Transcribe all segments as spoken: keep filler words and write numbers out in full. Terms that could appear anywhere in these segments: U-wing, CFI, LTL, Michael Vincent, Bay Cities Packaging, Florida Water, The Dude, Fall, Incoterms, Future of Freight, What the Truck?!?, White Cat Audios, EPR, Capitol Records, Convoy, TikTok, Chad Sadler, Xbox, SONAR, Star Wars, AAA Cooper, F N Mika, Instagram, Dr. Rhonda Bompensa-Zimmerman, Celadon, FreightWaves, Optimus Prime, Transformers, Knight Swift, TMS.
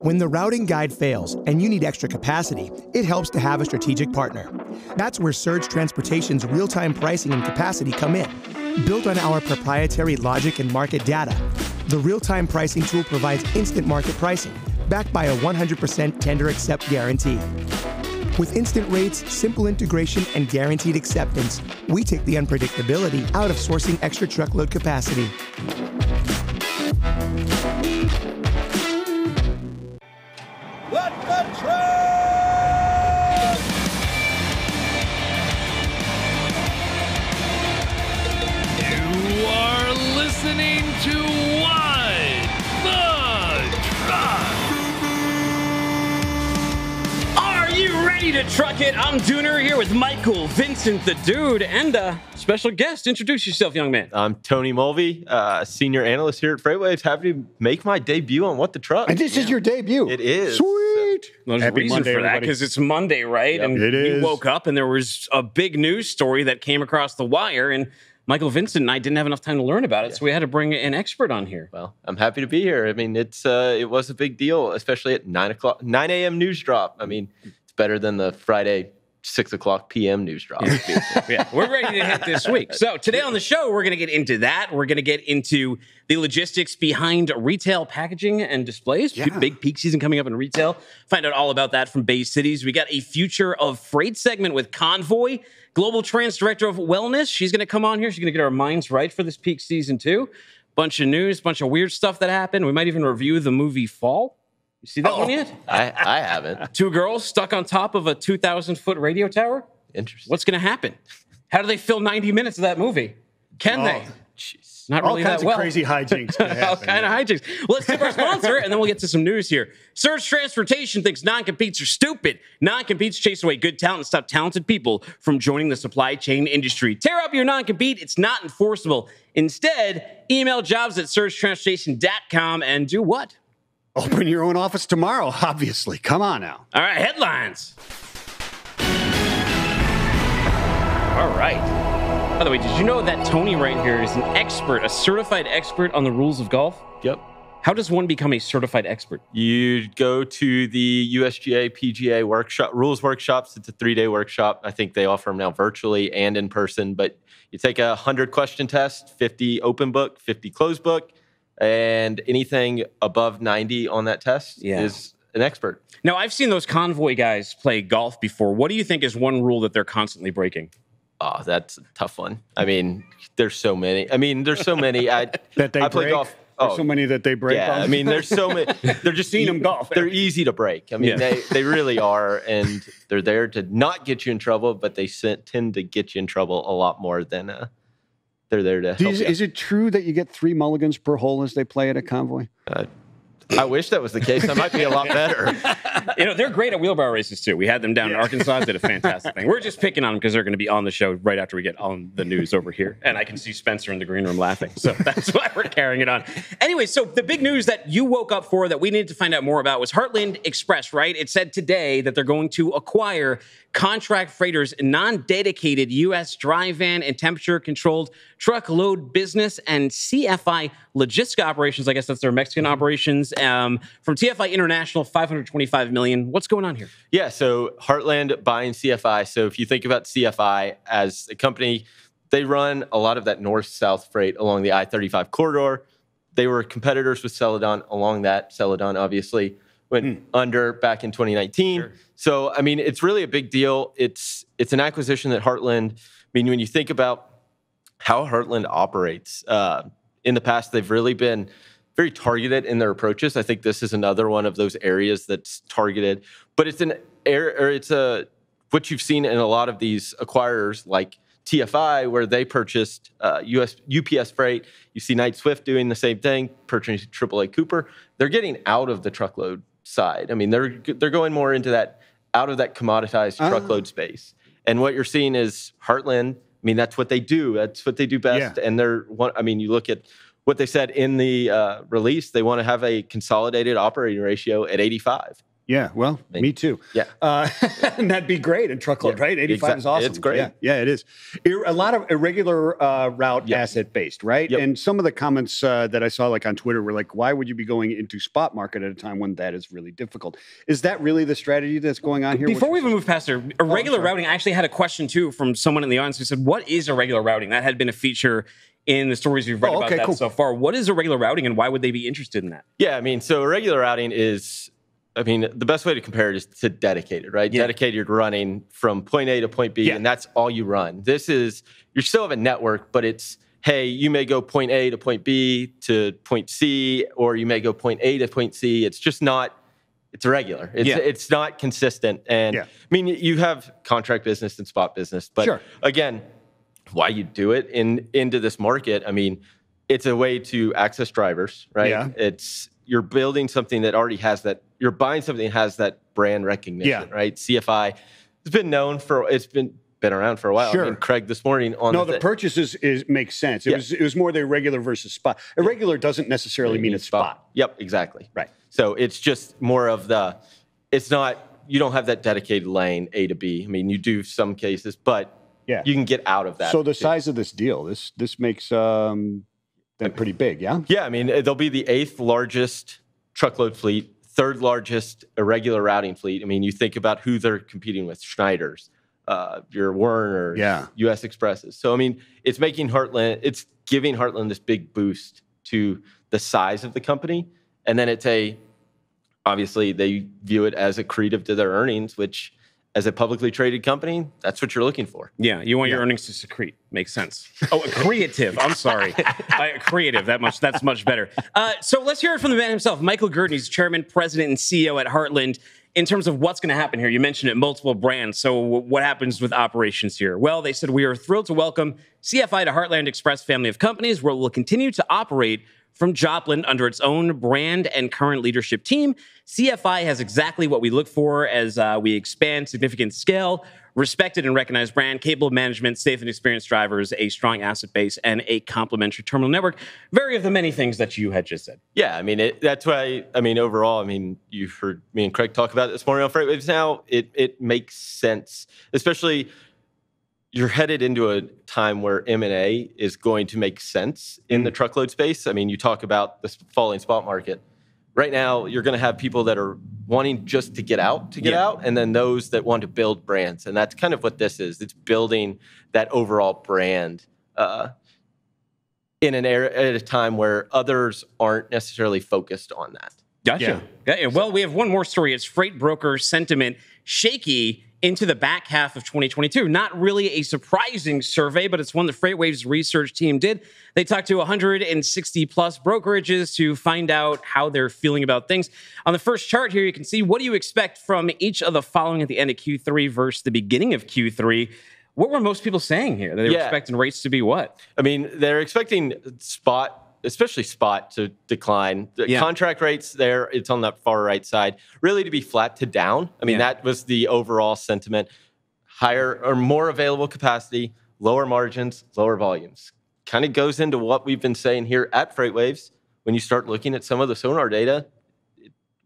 When the routing guide fails and you need extra capacity, it helps to have a strategic partner. That's where Surge Transportation's real-time pricing and capacity come in. Built on our proprietary logic and market data, the real-time pricing tool provides instant market pricing, backed by a one hundred percent tender accept guarantee. With instant rates, simple integration, and guaranteed acceptance, we take the unpredictability out of sourcing extra truckload capacity. Let the train! You are listening to Wide the Truck! Are you ready to truck it? I'm Dooner here with Michael, Vincent the Dude, and a special guest. Introduce yourself, young man. I'm Tony Mulvey, uh, senior analyst here at FreightWaves. Happy to make my debut on What the Truck. And this yeah. is your debut. It is. Sweet. There's a reason Monday, for that, because it's Monday, right? Yep, and it we is. woke up, and there was a big news story that came across the wire, and Michael Vincent and I didn't have enough time to learn about it, yeah. so we had to bring an expert on here. Well, I'm happy to be here. I mean, it's uh, it was a big deal, especially at nine o'clock, nine a m news drop. I mean, it's better than the Friday six o'clock p m news drop. Yeah, we're ready to hit this week. So today on the show, we're going to get into that. We're going to get into the logistics behind retail packaging and displays. Yeah. Big peak season coming up in retail. Find out all about that from Bay Cities. We got a future of freight segment with Convoy, GlobalTranz Director of Wellness. She's going to come on here. She's going to get our minds right for this peak season too. Bunch of news, bunch of weird stuff that happened. We might even review the movie Fall. You see that oh, one yet? I, I haven't. Two girls stuck on top of a two thousand foot radio tower? Interesting. What's going to happen? How do they fill ninety minutes of that movie? Can oh, they? Geez. Not really that well. All kinds of crazy hijinks. Happen, All kind yeah. of hijinks. Well, let's tip our sponsor, and then we'll get to some news here. Surge Transportation thinks non-competes are stupid. Non-competes chase away good talent and stop talented people from joining the supply chain industry. Tear up your non-compete. It's not enforceable. Instead, email jobs at surge transportation dot com and do what? Open your own office tomorrow, obviously. Come on now. All right, headlines. All right. By the way, did you know that Tony right here is an expert, a certified expert on the rules of golf? Yep. How does one become a certified expert? You go to the U S G A P G A workshop, rules workshops. It's a three-day workshop. I think they offer them now virtually and in person. But you take a one hundred question test, fifty open book, fifty closed book. And anything above ninety on that test yeah. is an expert. Now, I've seen those Convoy guys play golf before. What do you think is one rule that they're constantly breaking? Oh, that's a tough one. I mean, there's so many. I mean, there's so many. I, that they I play break? golf. There's oh, so many that they break. Yeah, off. I mean, there's so many. They're just seeing them golf. They're easy to break. I mean, yeah. they, they really are. And they're there to not get you in trouble, but they tend to get you in trouble a lot more than... Uh, They're there to help. Is, is it true that you get three mulligans per hole as they play at a Convoy? Uh, I wish that was the case. That might be a lot better. You know, they're great at wheelbarrow races, too. We had them down yeah. in Arkansas. Did a fantastic thing. We're just picking on them because they're going to be on the show right after we get on the news over here. And I can see Spencer in the green room laughing. So that's why we're carrying it on. Anyway, so the big news that you woke up for that we needed to find out more about was Heartland Express, right? It said today that they're going to acquire contract freighters, non-dedicated U S dry van and temperature-controlled truckload business, and C F I Logistica Operations. I guess that's their Mexican operations. Um, from T F I International, five hundred twenty-five million dollars. What's going on here? Yeah, so Heartland buying C F I. So if you think about C F I as a company, they run a lot of that north-south freight along the I thirty-five corridor. They were competitors with Celadon along that. Celadon, obviously, went mm. under back in twenty nineteen. Sure. So, I mean, it's really a big deal. It's it's an acquisition that Heartland, I mean, when you think about how Heartland operates, uh, in the past, they've really been very targeted in their approaches. I think this is another one of those areas that's targeted. But it's an er, or it's a what you've seen in a lot of these acquirers like T F I, where they purchased uh, U S, U P S Freight. You see Knight Swift doing the same thing, purchasing triple A Cooper. They're getting out of the truckload side. I mean, they're they're going more into that out of that commoditized uh. truckload space. And what you're seeing is Heartland. I mean, that's what they do. That's what they do best. Yeah. And they're one. I mean, you look at what they said in the uh, release, they want to have a consolidated operating ratio at eighty-five. Yeah, well, maybe. Me too. Yeah. Uh, and that'd be great in truckload, yeah, right? eighty-five exactly. Is awesome. It's great. Yeah, yeah it is. A lot of irregular uh, route yep. asset-based, right? Yep. And some of the comments uh, that I saw like on Twitter were like, why would you be going into spot market at a time when that is really difficult? Is that really the strategy that's going on here? Before we even move past there, irregular oh, routing, I actually had a question too from someone in the audience who said, what is irregular routing? That had been a feature in the stories we've read oh, okay, about that cool. so far. What is irregular routing and why would they be interested in that? Yeah, I mean, so irregular routing is... I mean, the best way to compare it is to dedicated, right? Yeah. Dedicated, you're running from point A to point B, yeah. and that's all you run. This is, you still have a network, but it's, hey, you may go point A to point B to point C, or you may go point A to point C. It's just not, it's irregular. It's, yeah. it's not consistent. And yeah. I mean, you have contract business and spot business, but sure. again, why you do it in into this market, I mean, it's a way to access drivers, right? Yeah. It's, you're building something that already has that, you're buying something that has that brand recognition, yeah. right? C F I, it's been known for, it's been been around for a while. Sure. I mean, Craig this morning on no, the, the purchases is, is makes sense. It yeah. was it was more the irregular versus spot. Irregular yeah. doesn't necessarily mean it's spot. spot. Yep, exactly. Right. So it's just more of the, it's not, you don't have that dedicated lane A to B. I mean, you do some cases, but yeah. you can get out of that. So the too. size of this deal, this this makes um, them pretty big, yeah? Yeah, I mean, they'll be the eighth largest truckload fleet, third largest irregular routing fleet. I mean, you think about who they're competing with, Schneiders, uh, your Werner, yeah. U S Xpresses. So, I mean, it's making Heartland, it's giving Heartland this big boost to the size of the company. And then it's a, obviously, they view it as accretive to their earnings, which as a publicly traded company, that's what you're looking for. Yeah, you want yeah. your earnings to secrete. Makes sense. Oh, creative. I'm sorry. uh, creative. That much. That's much better. Uh, so let's hear it from the man himself, Michael Gerdin. He's chairman, president, and C E O at Heartland. In terms of what's going to happen here, you mentioned it, multiple brands. So w- what happens with operations here? Well, they said, we are thrilled to welcome C F I to Heartland Express family of companies, where we'll continue to operate from Joplin under its own brand and current leadership team. C F I has exactly what we look for as uh, we expand significant scale, respected and recognized brand, capable management, safe and experienced drivers, a strong asset base, and a complementary terminal network. Very of the many things that you had just said. Yeah, I mean, it, that's why, I mean, overall, I mean, you've heard me and Craig talk about it this morning on FreightWaves Now. It, it makes sense, especially... You're headed into a time where M and A is going to make sense in the truckload space. I mean, you talk about the falling spot market. Right now, you're going to have people that are wanting just to get out, to get yeah. out, and then those that want to build brands. And that's kind of what this is. It's building that overall brand uh, in an era at a time where others aren't necessarily focused on that. Gotcha. Yeah. Yeah. Well, we have one more story. It's freight broker sentiment shaky into the back half of twenty twenty-two. Not really a surprising survey, but it's one the FreightWaves research team did. They talked to one hundred sixty plus brokerages to find out how they're feeling about things. On the first chart here, you can see what do you expect from each of the following at the end of Q three versus the beginning of Q three. What were most people saying here? They were yeah. expecting rates to be what? I mean, they're expecting spot, especially spot, to decline. The yeah. contract rates there, it's on that far right side, really to be flat to down. I mean, yeah. that was the overall sentiment. Higher or more available capacity, lower margins, lower volumes. Kind of goes into what we've been saying here at FreightWaves. When you start looking at some of the SONAR data,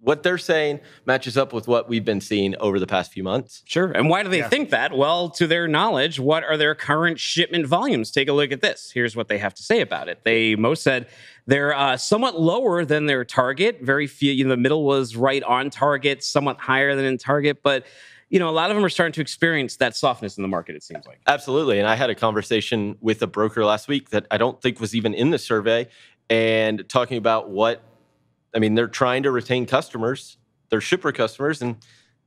what they're saying matches up with what we've been seeing over the past few months. Sure. And why do they yeah. think that? Well, to their knowledge, what are their current shipment volumes? Take a look at this. Here's what they have to say about it. They most said they're uh, somewhat lower than their target. Very few, you know, the middle was right on target, somewhat higher than in target. But, you know, a lot of them are starting to experience that softness in the market, it seems like. Absolutely. And I had a conversation with a broker last week that I don't think was even in the survey, and talking about what, I mean, they're trying to retain customers, their shipper customers, and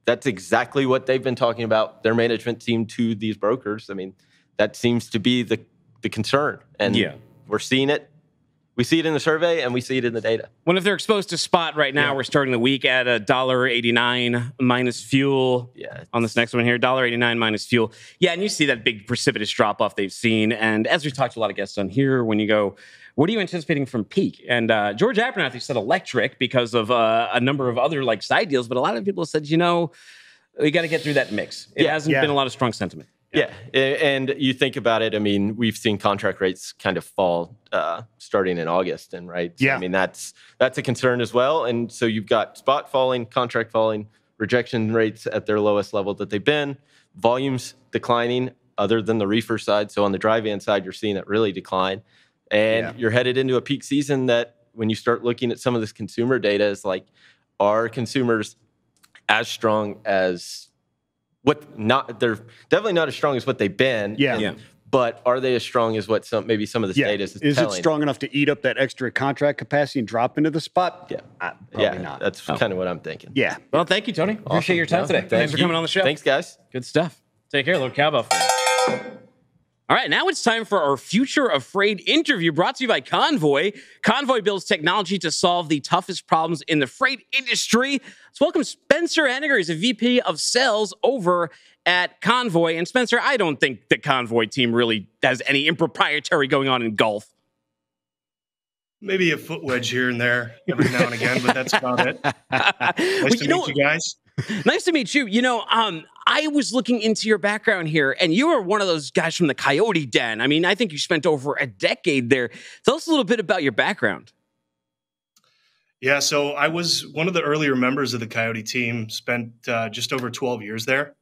that's exactly what they've been talking about, their management team to these brokers. I mean, that seems to be the, the concern, and yeah. we're seeing it. We see it in the survey, and we see it in the data. Well, if they're exposed to spot right now, yeah. we're starting the week at one dollar and eighty-nine cents minus fuel yeah, on this next one here, one dollar and eighty-nine cents minus fuel. Yeah, and you see that big precipitous drop-off they've seen. And as we've talked to a lot of guests on here, when you go, what are you anticipating from peak? And uh, George Abernathy said electric because of uh, a number of other like side deals, but a lot of people said, you know, we got to get through that mix. It yeah, hasn't yeah. been a lot of strong sentiment. Yeah. yeah, and you think about it, I mean, we've seen contract rates kind of fall uh, starting in August, and right? So, yeah. I mean, that's that's a concern as well. And so you've got spot falling, contract falling, rejection rates at their lowest level that they've been, volumes declining other than the reefer side. So on the dry van side, you're seeing it really decline. And yeah. you're headed into a peak season that when you start looking at some of this consumer data, is like, are consumers as strong as what not? They're definitely not as strong as what they've been. Yeah. And, yeah. But are they as strong as what some maybe some of the yeah. data is telling? Is it strong enough to eat up that extra contract capacity and drop into the spot? Yeah. Uh, probably yeah, not. That's oh. kind of what I'm thinking. Yeah. Well, thank you, Tony. Awesome. Appreciate your time no, today. Thank Thanks you. for coming on the show. Thanks, guys. Good stuff. Take care. A little cowbell for you. All right, now it's time for our Future of Freight interview brought to you by Convoy. Convoy builds technology to solve the toughest problems in the freight industry. Let's welcome Spencer Hennigar. He's a V P of Sales over at Convoy. And Spencer, I don't think the Convoy team really has any improprietary going on in golf. Maybe a foot wedge here and there every now and again, but that's about it. Nice well, to you meet know, you guys. Nice to meet you. You know, um, I was looking into your background here, and you were one of those guys from the Coyote Den. I mean, I think you spent over a decade there. Tell us a little bit about your background. Yeah, so I was one of the earlier members of the Coyote team, spent uh, just over twelve years there,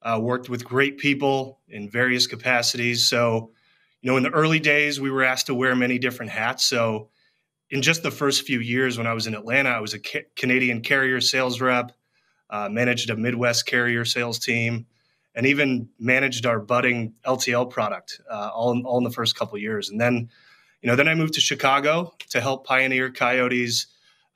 uh, worked with great people in various capacities. So, you know, in the early days, we were asked to wear many different hats. So in just the first few years when I was in Atlanta, I was a ca- Canadian carrier sales rep. Uh, managed a Midwest carrier sales team, and even managed our budding L T L product uh, all, in, all in the first couple of years. And then, you know, then I moved to Chicago to help pioneer Coyote's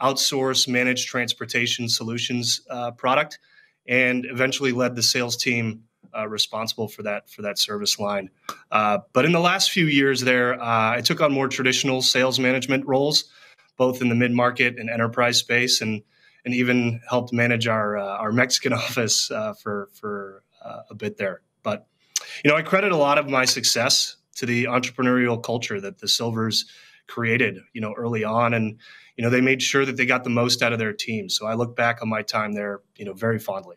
outsource managed transportation solutions uh, product, and eventually led the sales team uh, responsible for that for that service line. Uh, but in the last few years there, uh, I took on more traditional sales management roles, both in the mid-market and enterprise space, and and even helped manage our uh, our Mexican office uh, for for uh, a bit there. But, you know, I credit a lot of my success to the entrepreneurial culture that the Silvers created, you know, early on. And, you know, they made sure that they got the most out of their team. So I look back on my time there, you know, very fondly.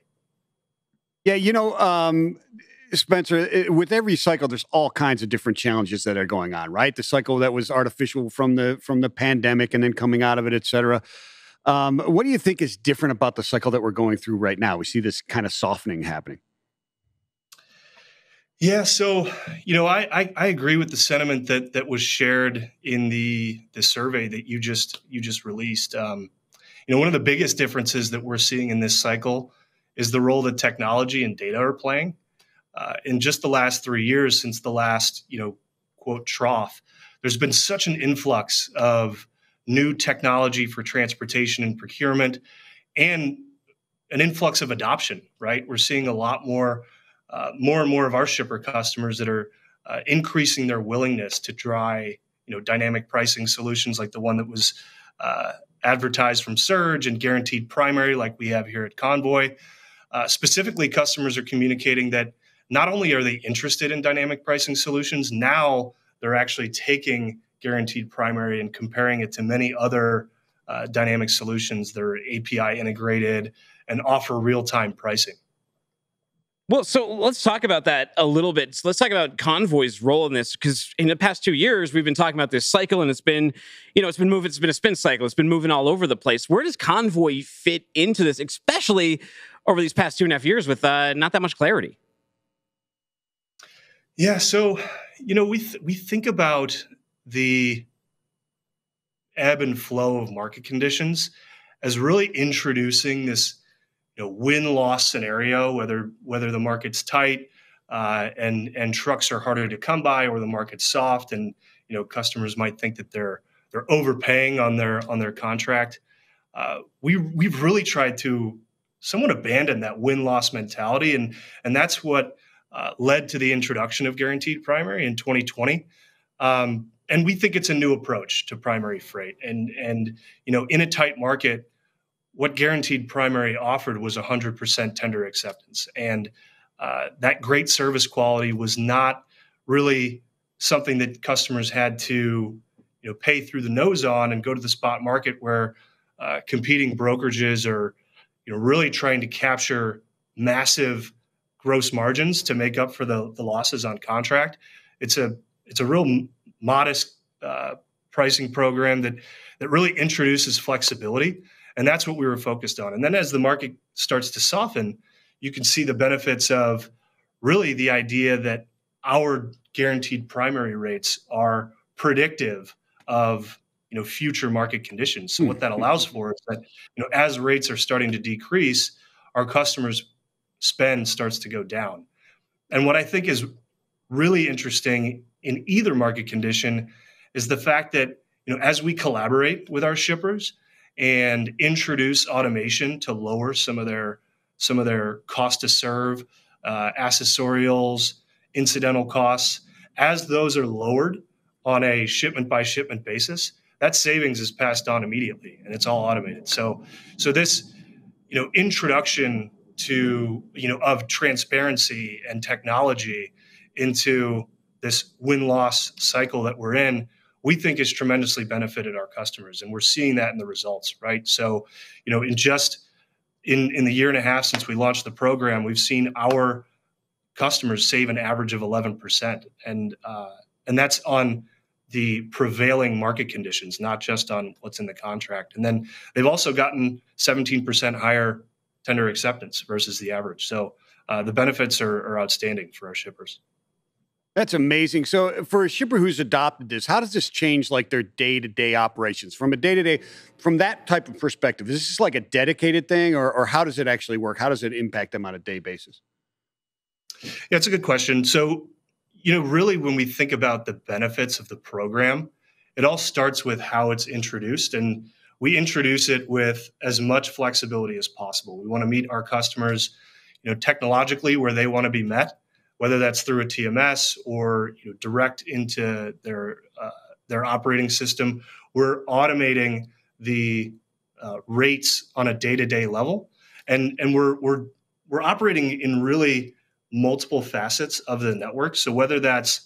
Yeah, you know, um, Spencer, it, with every cycle, there's all kinds of different challenges that are going on, right? The cycle that was artificial from the from the pandemic and then coming out of it, et cetera. Um, what do you think is different about the cycle that we're going through right now? We see this kind of softening happening. Yeah, so, you know, I, I, I agree with the sentiment that that was shared in the the survey that you just you just released. Um, you know, one of the biggest differences that we're seeing in this cycle is the role that technology and data are playing. Uh, in just the last three years since the last, you know, quote, trough, there's been such an influx of new technology for transportation and procurement, and an influx of adoption, right? We're seeing a lot more, uh, more and more of our shipper customers that are uh, increasing their willingness to try, you know, dynamic pricing solutions like the one that was uh, advertised from Surge and guaranteed primary like we have here at Convoy. Uh, specifically, customers are communicating that not only are they interested in dynamic pricing solutions, now they're actually taking guaranteed primary and comparing it to many other uh, dynamic solutions that are A P I integrated and offer real-time pricing. Well, so let's talk about that a little bit. So let's talk about Convoy's role in this, because in the past two years, we've been talking about this cycle, and it's been, you know, it's been moving, it's been a spin cycle. It's been moving all over the place. Where does Convoy fit into this, especially over these past two and a half years with uh, not that much clarity? Yeah, so, you know, we th- we think about the ebb and flow of market conditions as really introducing this, you know, win-loss scenario, whether whether the market's tight uh, and and trucks are harder to come by, or the market's soft and, you know, customers might think that they're they're overpaying on their on their contract. Uh, we we've really tried to somewhat abandon that win-loss mentality, and and that's what uh, led to the introduction of guaranteed primary in twenty twenty. Um, And we think it's a new approach to primary freight. And, and you know, in a tight market, what guaranteed primary offered was one hundred percent tender acceptance. And uh, that great service quality was not really something that customers had to, you know, pay through the nose on and go to the spot market where uh, competing brokerages are, you know, really trying to capture massive gross margins to make up for the, the losses on contract. It's a it's a real modest uh, pricing program that that really introduces flexibility And that's what we were focused on. And then as the market starts to soften, you can see the benefits of really the idea that our guaranteed primary rates are predictive of, you know, future market conditions. So what that allows for is that, you know, as rates are starting to decrease, our customers' spend starts to go down. And what I think is really interesting in either market condition is the fact that, you know, as we collaborate with our shippers and introduce automation to lower some of their some of their cost to serve, uh, accessorials, incidental costs, as those are lowered on a shipment by shipment basis, that savings is passed on immediately and it's all automated. So, so this, you know, introduction to, you know, of transparency and technology into this win-loss cycle that we're in, we think has tremendously benefited our customers. And we're seeing that in the results, right? So, you know, in just in, in the year and a half since we launched the program, we've seen our customers save an average of eleven percent. And, uh, and that's on the prevailing market conditions, not just on what's in the contract. And then they've also gotten seventeen percent higher tender acceptance versus the average. So uh, the benefits are, are outstanding for our shippers. That's amazing. So for a shipper who's adopted this, how does this change like their day-to-day operations? From a day-to-day, from that type of perspective, is this like a dedicated thing, or, or how does it actually work? How does it impact them on a day basis? Yeah, it's a good question. So, you know, really when we think about the benefits of the program, it all starts with how it's introduced, and we introduce it with as much flexibility as possible. We want to meet our customers, you know, technologically where they want to be met, whether that's through a T M S or, you know, direct into their uh, their operating system. We're automating the uh, rates on a day-to-day level, and and we're we're we're operating in really multiple facets of the network. So whether that's,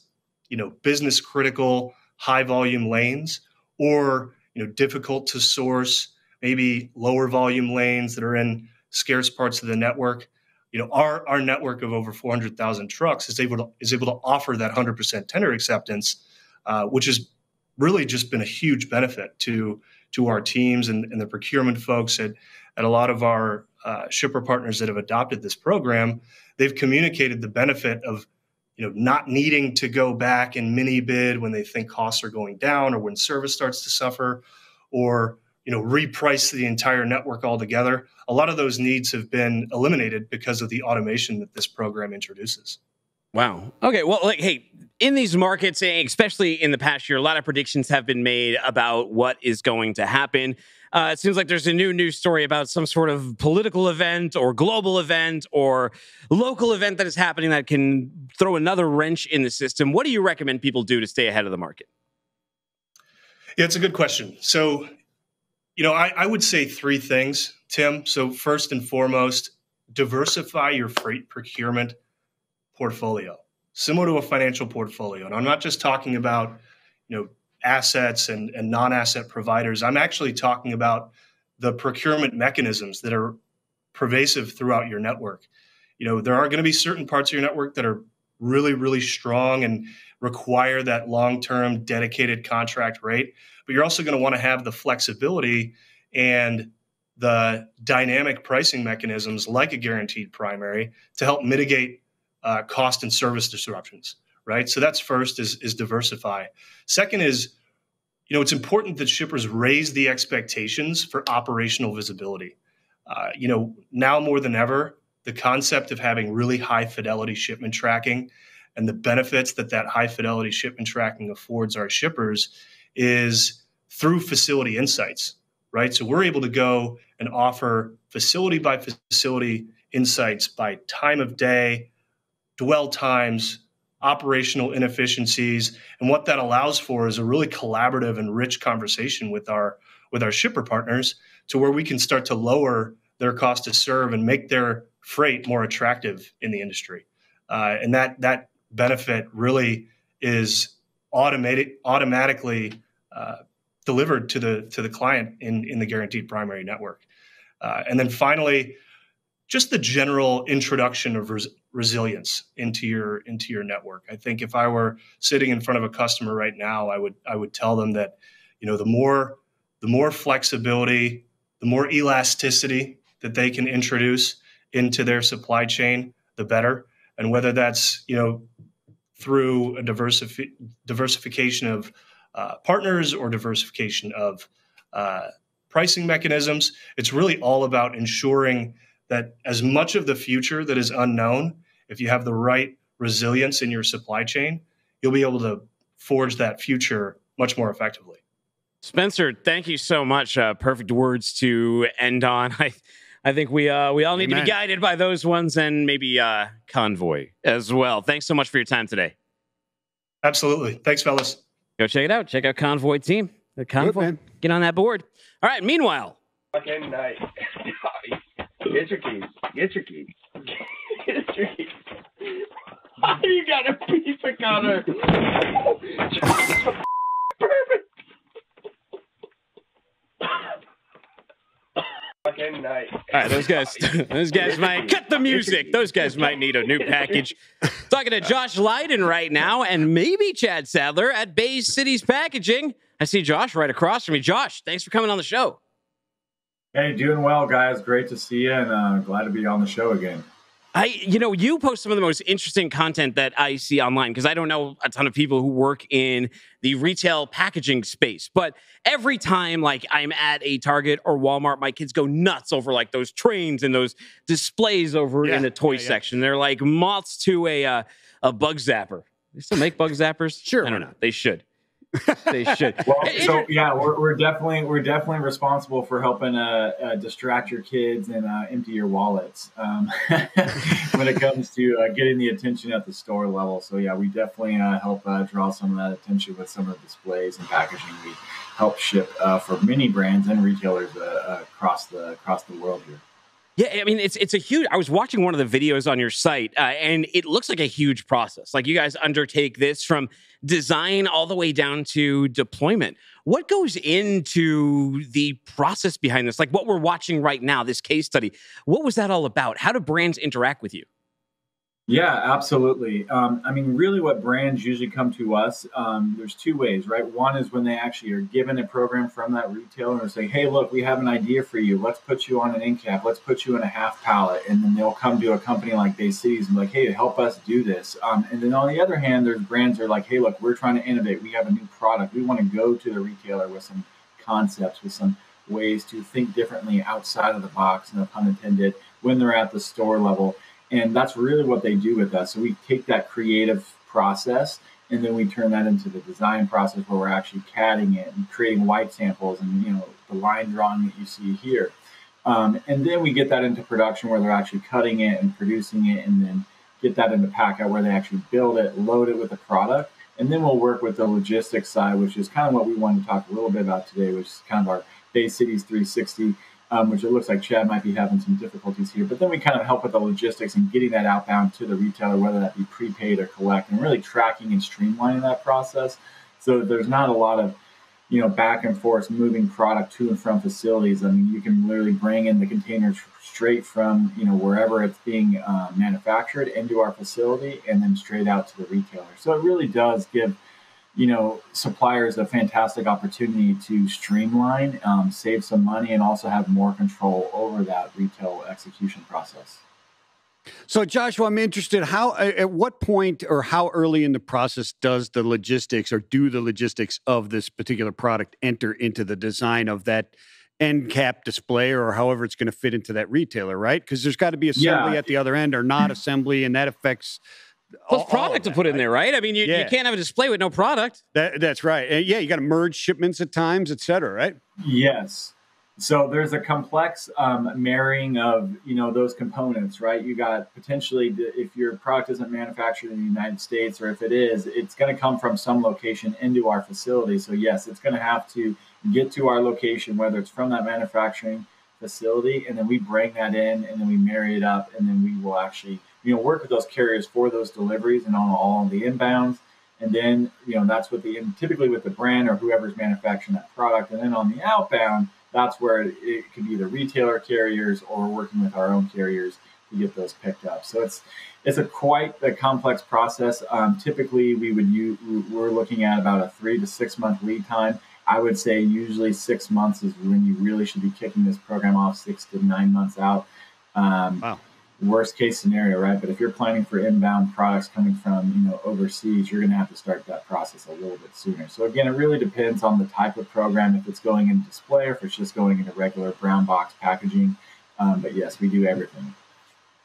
you know, business critical high volume lanes, or, you know, difficult to source, maybe lower volume lanes that are in scarce parts of the network, you know, our, our network of over four hundred thousand trucks is able to, is able to offer that one hundred percent tender acceptance, uh, which has really just been a huge benefit to, to our teams and, and the procurement folks at, at a lot of our uh, shipper partners that have adopted this program. They've communicated the benefit of, you know, not needing to go back and mini bid when they think costs are going down or when service starts to suffer, or, you know, reprice the entire network altogether. A lot of those needs have been eliminated because of the automation that this program introduces. Wow. Okay. Well, like, hey, in these markets, especially in the past year, a lot of predictions have been made about what is going to happen. Uh, it seems like there's a new news story about some sort of political event or global event or local event that is happening that can throw another wrench in the system. What do you recommend people do to stay ahead of the market? Yeah, it's a good question. So, you know, I, I would say three things, Tim. So first and foremost, diversify your freight procurement portfolio, similar to a financial portfolio. And I'm not just talking about, you know, assets and, and non-asset providers. I'm actually talking about the procurement mechanisms that are pervasive throughout your network. You know, there are going to be certain parts of your network that are really, really strong and require that long-term dedicated contract rate. But you're also going to want to have the flexibility and the dynamic pricing mechanisms like a guaranteed primary to help mitigate uh, cost and service disruptions, right? So that's first, is, is diversify. Second is, you know, it's important that shippers raise the expectations for operational visibility. Uh, you know, now more than ever, the concept of having really high fidelity shipment tracking and the benefits that that high fidelity shipment tracking affords our shippers is through facility insights, right? So we're able to go and offer facility by facility insights by time of day, dwell times, operational inefficiencies. And what that allows for is a really collaborative and rich conversation with our, with our shipper partners, to where we can start to lower their cost to serve and make their freight more attractive in the industry. Uh, and that, that benefit really is automated, automatically uh, delivered to the to the client in, in the guaranteed primary network. Uh, and then finally, just the general introduction of res- resilience into your into your network. I think if I were sitting in front of a customer right now, I would I would tell them that, you know, the more the more flexibility the more elasticity that they can introduce into their supply chain, the better. And whether that's, you know, through a diversifi- diversification of uh, partners or diversification of uh, pricing mechanisms, it's really all about ensuring that as much of the future that is unknown, if you have the right resilience in your supply chain, you'll be able to forge that future much more effectively. Spencer, thank you so much. Uh, perfect words to end on. I, I think we uh, we all need Amen. to be guided by those ones, and maybe uh, Convoy as well. Thanks so much for your time today. Absolutely. Thanks, fellas. Go check it out. Check out Convoy team. The Convoy. Good, Get on that board. All right. Meanwhile. Fucking nice. Get your keys. Get your keys. Get your keys. You got a pizza cutter. Perfect. Fucking nice. All right, those guys, those guys might cut the music. Those guys might need a new package. Talking to Josh Linden right now, and maybe Chad Sadler at Bay Cities Packaging. I see Josh right across from me. Josh, thanks for coming on the show. Hey, doing well, guys. Great to see you, and uh, glad to be on the show again. I, you know, you post some of the most interesting content that I see online, because I don't know a ton of people who work in the retail packaging space. But every time, like, I'm at a Target or Walmart, my kids go nuts over, like, those trains and those displays over yeah, in the toy yeah, yeah. section. They're like moths to a uh, a bug zapper. They still make bug zappers? Sure. I don't know. They should. They should. Well, so yeah, we're, we're definitely we're definitely responsible for helping uh, uh, distract your kids and uh, empty your wallets um, when it comes to uh, getting the attention at the store level. So yeah, we definitely uh, help uh, draw some of that attention with some of the displays and packaging we help ship uh, for many brands and retailers uh, uh, across the across the world here. Yeah, I mean, it's it's a huge... I was watching one of the videos on your site, uh, and it looks like a huge process. Like, you guys undertake this from design all the way down to deployment. What goes into the process behind this? Like, what we're watching right now, this case study, what was that all about? How do brands interact with you? Yeah, absolutely. Um, I mean, really what brands usually come to us, um, there's two ways, right? One is when they actually are given a program from that retailer and say, hey, look, we have an idea for you. Let's put you on an end cap. Let's put you in a half pallet. And then they'll come to a company like Bay Cities and be like, hey, help us do this. Um, and then on the other hand, there's brands that are like, hey, look, we're trying to innovate. We have a new product. We want to go to the retailer with some concepts, with some ways to think differently outside of the box, no pun intended, when they're at the store level. And that's really what they do with us. So we take that creative process and then we turn that into the design process where we're actually CADing it and creating white samples and, you know, the line drawing that you see here. Um, and then we get that into production where they're actually cutting it and producing it, and then get that into pack out where they actually build it, load it with the product. And then we'll work with the logistics side, which is kind of what we wanted to talk a little bit about today, which is kind of our Bay Cities three sixty. Um, which it looks like Chad might be having some difficulties here. But then we kind of help with the logistics and getting that outbound to the retailer, whether that be prepaid or collect, and really tracking and streamlining that process. So there's not a lot of, you know, back and forth moving product to and from facilities. I mean, you can literally bring in the containers straight from, you know, wherever it's being uh, manufactured into our facility and then straight out to the retailer. So it really does give, you know, suppliers a fantastic opportunity to streamline, um, save some money, and also have more control over that retail execution process. So, Joshua, I'm interested, how, at what point or how early in the process does the logistics or do the logistics of this particular product enter into the design of that end cap display or however it's going to fit into that retailer, right? Because there's got to be assembly yeah. at the other end or not assembly, and that affects... Plus all, product all to that, put in right? there, right? I mean, you, yeah. you can't have a display with no product. That, that's right. And yeah, you got to merge shipments at times, et cetera, right? Yes. So there's a complex um, marrying of, you know, those components, right? You got potentially, if your product isn't manufactured in the United States, or if it is, it's going to come from some location into our facility. So yes, it's going to have to get to our location, whether it's from that manufacturing facility, and then we bring that in, and then we marry it up, and then we will actually, you know, work with those carriers for those deliveries and on all the inbounds. And then, you know, that's what the, typically with the brand or whoever's manufacturing that product. And then on the outbound, that's where it, it could be the retailer carriers or working with our own carriers to get those picked up. So it's, it's a quite a complex process. Um, typically we would use, we're looking at about a three to six month lead time. I would say usually six months is when you really should be kicking this program off, six to nine months out. Um, wow. Worst case scenario, right? But if you're planning for inbound products coming from, you know, overseas, you're going to have to start that process a little bit sooner. So again, it really depends on the type of program, if it's going in display or if it's just going into regular brown box packaging. Um, but yes, we do everything.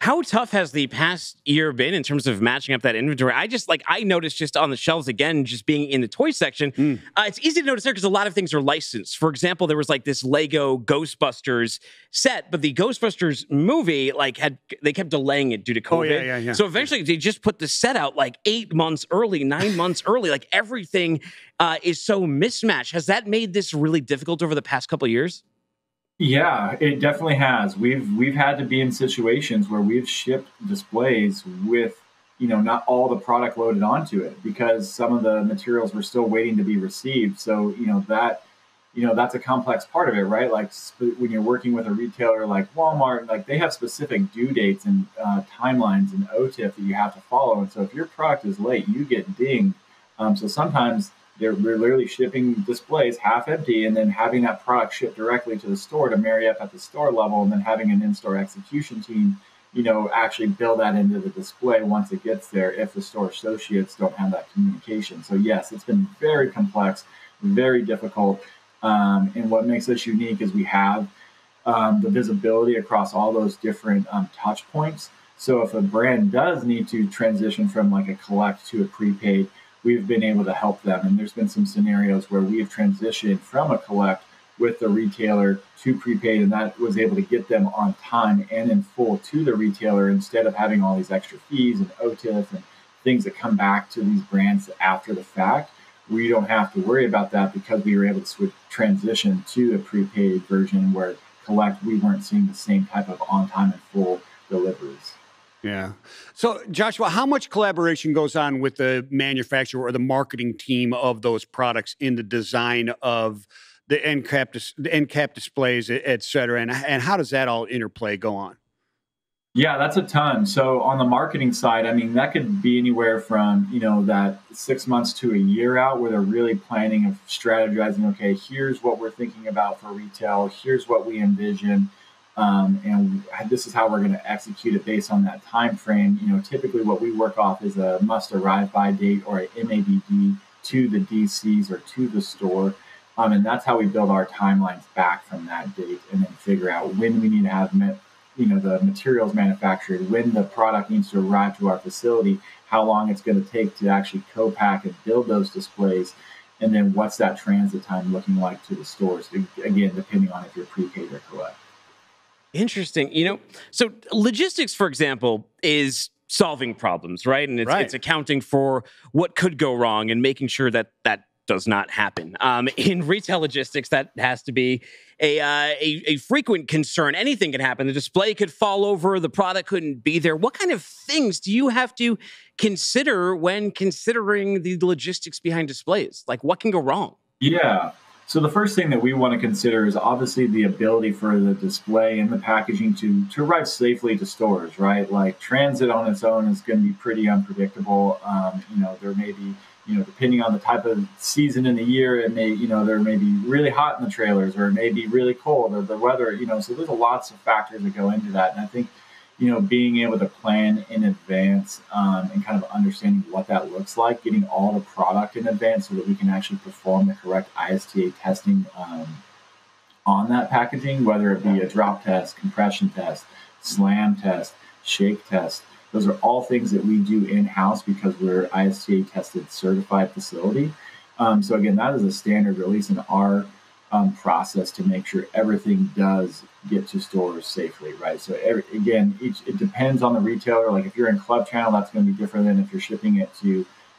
How tough has the past year been in terms of matching up that inventory? I just, like, I noticed just on the shelves again, just being in the toy section, mm. uh, it's easy to notice there because a lot of things are licensed. For example, there was like this Lego Ghostbusters set, but the Ghostbusters movie, like, had they kept delaying it due to COVID. Oh, yeah, yeah, yeah. So eventually they just put the set out like eight months early, nine months early. Like, everything uh, is so mismatched. Has that made this really difficult over the past couple of years? Yeah, it definitely has. We've we've had to be in situations where we've shipped displays with, you know, not all the product loaded onto it because some of the materials were still waiting to be received. So, you know, that, you know, that's a complex part of it, right? Like sp- when you're working with a retailer like Walmart, like they have specific due dates and uh, timelines and O T I F that you have to follow. And so if your product is late, you get dinged. Um, so sometimes They're we're literally shipping displays half empty and then having that product shipped directly to the store to marry up at the store level, and then having an in-store execution team, you know, actually build that into the display once it gets there if the store associates don't have that communication. So yes, it's been very complex, very difficult. Um, and what makes us unique is we have um, the visibility across all those different um, touch points. So if a brand does need to transition from like a collect to a prepaid, we've been able to help them. And there's been some scenarios where we have transitioned from a collect with the retailer to prepaid, and that was able to get them on time and in full to the retailer instead of having all these extra fees and O T I F and things that come back to these brands after the fact. We don't have to worry about that because we were able to switch, transition to a prepaid version where collect, we weren't seeing the same type of on-time and full deliveries. Yeah. So, Joshua, how much collaboration goes on with the manufacturer or the marketing team of those products in the design of the end cap, dis- the end cap displays, et cetera? And, and how does that all interplay go on? Yeah, that's a ton. So on the marketing side, I mean, that could be anywhere from, you know, that six months to a year out where they're really planning and strategizing, okay, here's what we're thinking about for retail. Here's what we envision. Um, and this is how we're going to execute it based on that time frame. You know, typically what we work off is a must arrive by date or a M A B D to the D Cs or to the store. Um, and that's how we build our timelines back from that date and then figure out when we need to have, you know, the materials manufactured, when the product needs to arrive to our facility, how long it's going to take to actually co-pack and build those displays. And then what's that transit time looking like to the stores, again, depending on if you're prepaid or collect. Interesting. You know, so logistics, for example, is solving problems, right? And it's, right. it's accounting for what could go wrong and making sure that that does not happen. Um, in retail logistics, that has to be a, uh, a a frequent concern. Anything can happen. The display could fall over. The product couldn't be there. What kind of things do you have to consider when considering the logistics behind displays? Like, what can go wrong? Yeah. So the first thing that we want to consider is obviously the ability for the display and the packaging to, to arrive safely to stores, right? Like transit on its own is going to be pretty unpredictable. Um, you know, there may be, you know, depending on the type of season in the year, it may, you know, there may be really hot in the trailers or it may be really cold or the weather, you know, so there's lots of factors that go into that. And I think, you know, being able to plan in advance um, and kind of understanding what that looks like, getting all the product in advance so that we can actually perform the correct I S T A testing um, on that packaging, whether it be a drop test, compression test, slam test, shake test. Those are all things that we do in-house because we're I S T A tested certified facility. Um, so again, that is a standard release in our Um, process to make sure everything does get to stores safely, right? So every, again, each, it depends on the retailer. Like if you're in club channel, that's going to be different than if you're shipping it to,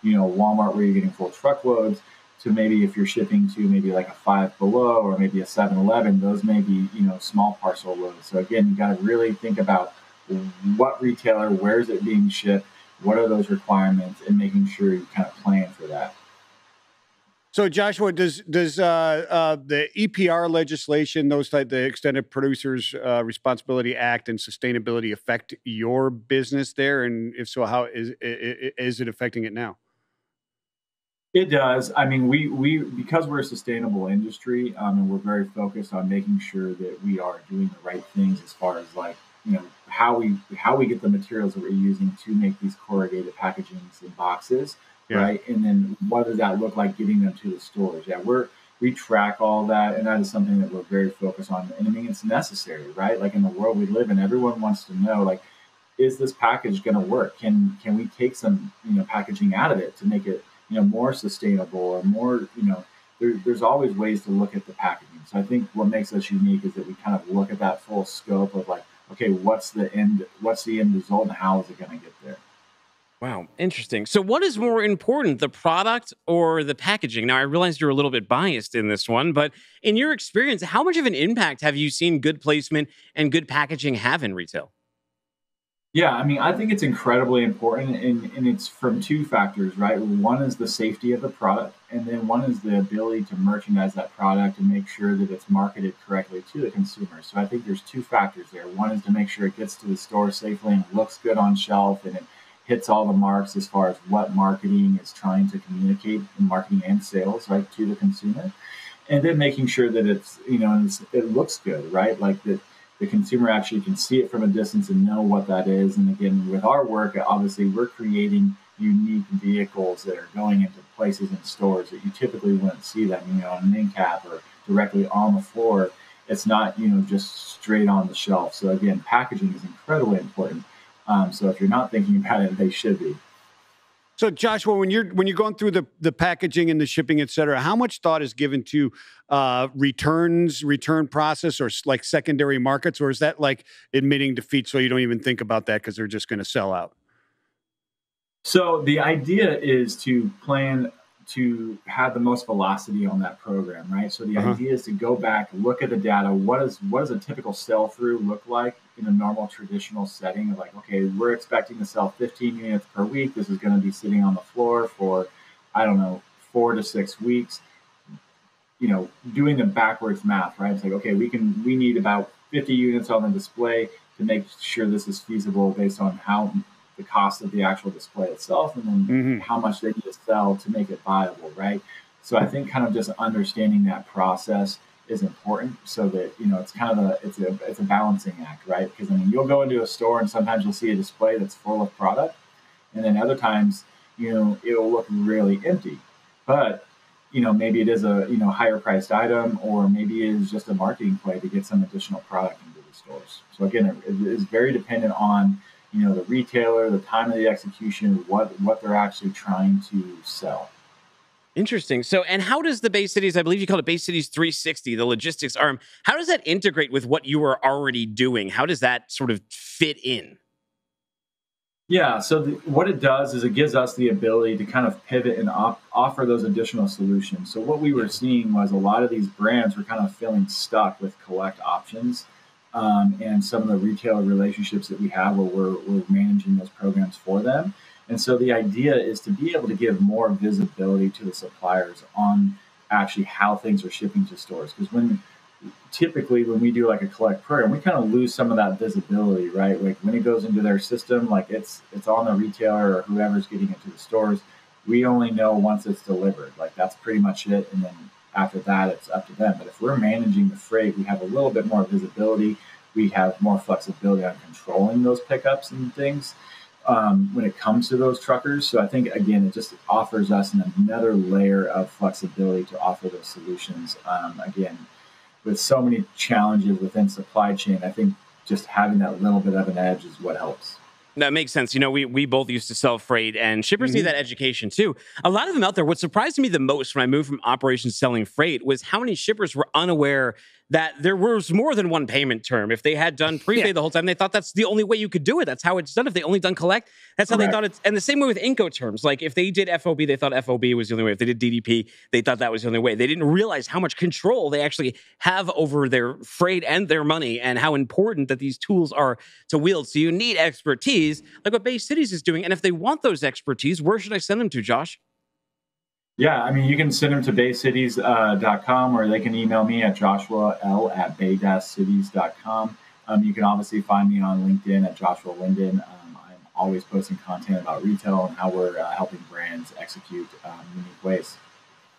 you know, Walmart where you're getting full truckloads. To maybe if you're shipping to maybe like a Five Below or maybe a seven eleven, those may be, you know, small parcel loads. So again, you got to really think about what retailer, where is it being shipped, what are those requirements, and making sure you kind of plan for that. So, Joshua, does does uh, uh, the E P R legislation, those type, the Extended Producers uh, Responsibility Act and sustainability affect your business there? And if so, how is is it affecting it now? It does. I mean, we, we because we're a sustainable industry, um, and we're very focused on making sure that we are doing the right things as far as like, you know, how we how we get the materials that we're using to make these corrugated packagings and boxes, yeah. right? And then what does that look like getting them to the stores? Yeah, we're we track all that, and that is something that we're very focused on. And I mean, it's necessary, right? Like in the world we live in, everyone wants to know, like, is this package going to work? Can can we take some you know packaging out of it to make it you know more sustainable or more you know? There, there's always ways to look at the packaging. So I think what makes us unique is that we kind of look at that full scope of like, okay, what's the end? What's the end result, and how is it going to get there? Wow, interesting. So, what is more important, the product or the packaging? Now, I realize you're a little bit biased in this one, but in your experience, how much of an impact have you seen good placement and good packaging have in retail? Yeah, I mean, I think it's incredibly important, and, and it's from two factors, right? One is the safety of the product, and then one is the ability to merchandise that product and make sure that it's marketed correctly to the consumer. So I think there's two factors there. One is to make sure it gets to the store safely and looks good on shelf, and it hits all the marks as far as what marketing is trying to communicate in marketing and sales, right, to the consumer. And then making sure that it's, you know, it's, it looks good, right? Like that. The consumer actually can see it from a distance and know what that is. And again, with our work, obviously, we're creating unique vehicles that are going into places and stores that you typically wouldn't see them, you know, on an in-cap or directly on the floor. It's not, you know, just straight on the shelf. So again, packaging is incredibly important. Um, so if you're not thinking about it, they should be. So Joshua, when you're when you're going through the, the packaging and the shipping, et cetera, how much thought is given to uh, returns, return process, or like secondary markets, or is that like admitting defeat so you don't even think about that because they're just going to sell out? So the idea is to plan to have the most velocity on that program, right? So the uh-huh. idea is to go back, look at the data. What is what does a typical sell through look like in a normal traditional setting of like, okay, we're expecting to sell fifteen units per week. This is going to be sitting on the floor for, I don't know, four to six weeks, you know, doing the backwards math, right? It's like, okay, we can, we need about fifty units on the display to make sure this is feasible based on how the cost of the actual display itself, and then mm-hmm. how much they need to sell to make it viable, right? So I think kind of just understanding that process is important, so that you know it's kind of a it's a it's a balancing act, right? Because I mean, you'll go into a store and sometimes you'll see a display that's full of product, and then other times you know it'll look really empty. But you know maybe it is a you know higher priced item, or maybe it is just a marketing play to get some additional product into the stores. So again, it is very dependent on you know the retailer, the time of the execution, what what they're actually trying to sell. Interesting. So, and how does the Bay Cities, I believe you called it Bay Cities three sixty, the logistics arm, how does that integrate with what you are already doing? How does that sort of fit in? Yeah, so the, what it does is it gives us the ability to kind of pivot and op, offer those additional solutions. So what we were seeing was a lot of these brands were kind of feeling stuck with collect options. Um, and some of the retailer relationships that we have where we're, we're managing those programs for them. And so the idea is to be able to give more visibility to the suppliers on actually how things are shipping to stores. Because when typically when we do like a collect program, we kind of lose some of that visibility, right? Like when it goes into their system, like it's it's on the retailer or whoever's getting it to the stores. We only know once it's delivered. Like that's pretty much it. And then after that, it's up to them. But if we're managing the freight, we have a little bit more visibility. We have more flexibility on controlling those pickups and things. Um, when it comes to those truckers. So I think, again, it just offers us another layer of flexibility to offer those solutions. Um, again, with so many challenges within supply chain, I think just having that little bit of an edge is what helps. That makes sense. You know, we, we both used to sell freight, and shippers mm-hmm. need that education too. A lot of them out there, what surprised me the most when I moved from operations selling freight was how many shippers were unaware that there was more than one payment term. If they had done prepay yeah. the whole time, they thought that's the only way you could do it. That's how it's done. If they only done collect, that's how Correct. They thought it's. And the same way with Incoterms. Like if they did F O B, they thought F O B was the only way. If they did D D P, they thought that was the only way. They didn't realize how much control they actually have over their freight and their money, and how important that these tools are to wield. So you need expertise, like what Bay Cities is doing. And if they want those expertise, where should I send them to, Josh? Yeah, I mean, you can send them to bay cities dot com, uh, or they can email me at joshua l at bay cities dot com. Um, you can obviously find me on LinkedIn at Joshua Linden. Um, I'm always posting content about retail and how we're uh, helping brands execute um, in unique ways.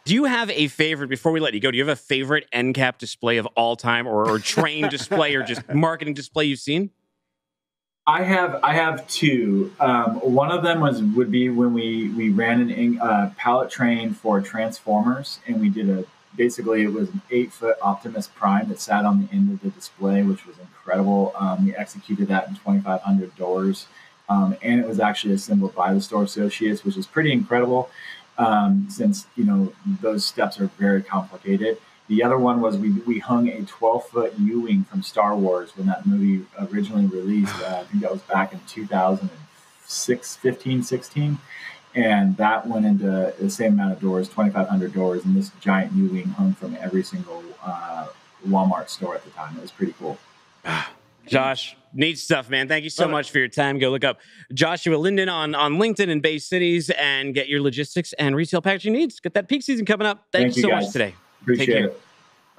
Do you have a favorite, before we let you go, do you have a favorite end cap display of all time, or, or train display, or just marketing display you've seen? I have I have two. Um, one of them was would be when we we ran an uh, pallet train for Transformers, and we did a basically it was an eight foot Optimus Prime that sat on the end of the display, which was incredible. Um, we executed that in twenty-five hundred doors, um, and it was actually assembled by the store associates, which is pretty incredible. Um, since, you know, those steps are very complicated. The other one was we, we hung a twelve foot U-wing from Star Wars when that movie originally released. Uh, I think that was back in two thousand six, fifteen, sixteen. And that went into the same amount of doors, twenty-five hundred doors. And this giant U-wing hung from every single uh, Walmart store at the time. It was pretty cool. Josh, neat stuff, man. Thank you so Love much it. for your time. Go look up Joshua Linden on, on LinkedIn in Bay Cities and get your logistics and retail packaging needs. Get that peak season coming up. Thank, Thank you so guys. much today. Appreciate Take care. It.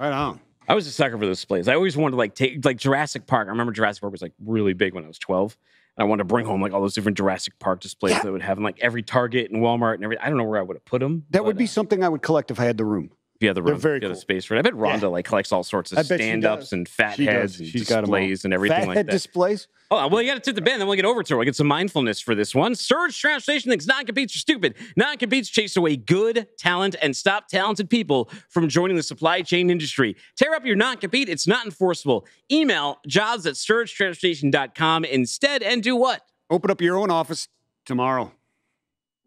Right on. I was a sucker for those displays. I always wanted to like take like Jurassic Park. I remember Jurassic Park was like really big when I was twelve. And I wanted to bring home like all those different Jurassic Park displays yeah. that would have in like every Target and Walmart and everything. I don't know where I would have put them. That but, would be uh, something I would collect if I had the room. If you had the room, if you had the space for it. I bet Rhonda yeah. like collects all sorts of stand-ups and fat she heads and displays and everything fat like head that. displays? Oh, well, you got to tip the band, then we'll get over to her. We'll get some mindfulness for this one. Surge Transportation thinks non-competes are stupid. Non-competes chase away good talent and stop talented people from joining the supply chain industry. Tear up your non-compete. It's not enforceable. Email jobs at surge transportation dot com instead and do what? Open up your own office tomorrow.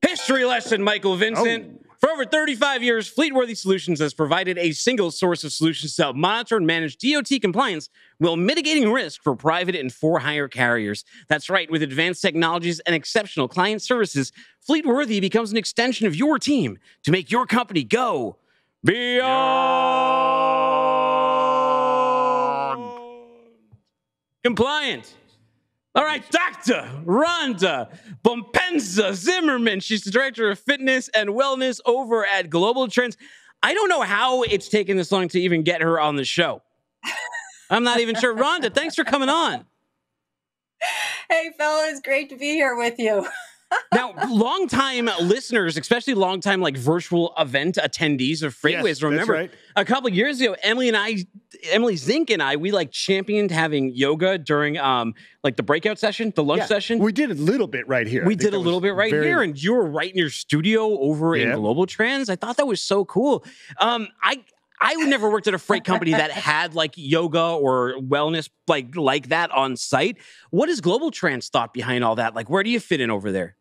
History lesson, Michael Vincent. Oh. For over thirty-five years, Fleetworthy Solutions has provided a single source of solutions to help monitor and manage D O T compliance while mitigating risk for private and for-hire carriers. That's right. With advanced technologies and exceptional client services, Fleetworthy becomes an extension of your team to make your company go beyond compliant. All right, Doctor Rhonda Bompensa-Zimmerman. She's the Director of Fitness and Wellness over at GlobalTranz. I don't know how it's taken this long to even get her on the show. I'm not even sure. Rhonda, thanks for coming on. Hey, fellas, great to be here with you. Now, longtime listeners, especially longtime like virtual event attendees of FreightWaves, yes, remember right. a couple years ago, Emily and I, Emily Zink and I, we like championed having yoga during um like the breakout session, the lunch yeah, session. We did a little bit right here. We did a little bit right very... here, and you were right in your studio over yeah. in GlobalTranz. I thought that was so cool. Um, I. I would never worked at a freight company that had like yoga or wellness like like that on site. What is GlobalTranz thought behind all that? Like, where do you fit in over there?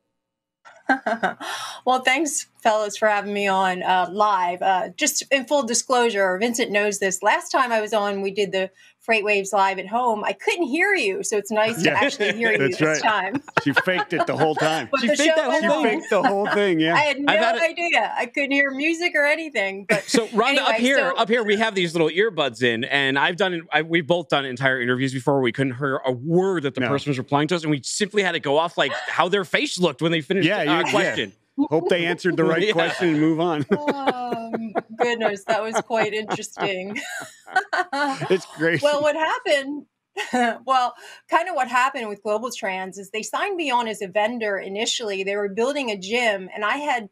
Well, thanks, fellas, for having me on uh, live. Uh, just in full disclosure, Vincent knows this. Last time I was on, we did the FreightWaves live at home. I couldn't hear you, so it's nice yeah. to actually hear you this right. time. She faked it the whole time. But she faked, that whole she faked the whole thing. Yeah, I had no had idea. A... I couldn't hear music or anything. But so, Rhonda, anyway, up here, so... up here, we have these little earbuds in, and I've done. I, we've both done entire interviews before where we couldn't hear a word that the no. person was replying to us, and we simply had to go off like how their face looked when they finished yeah, the uh, yeah. question. Hope they answered the right yeah. question and move on. Um, goodness, that was quite interesting. It's great. Well, what happened, well, kind of what happened with GlobalTranz is they signed me on as a vendor initially. They were building a gym, and I had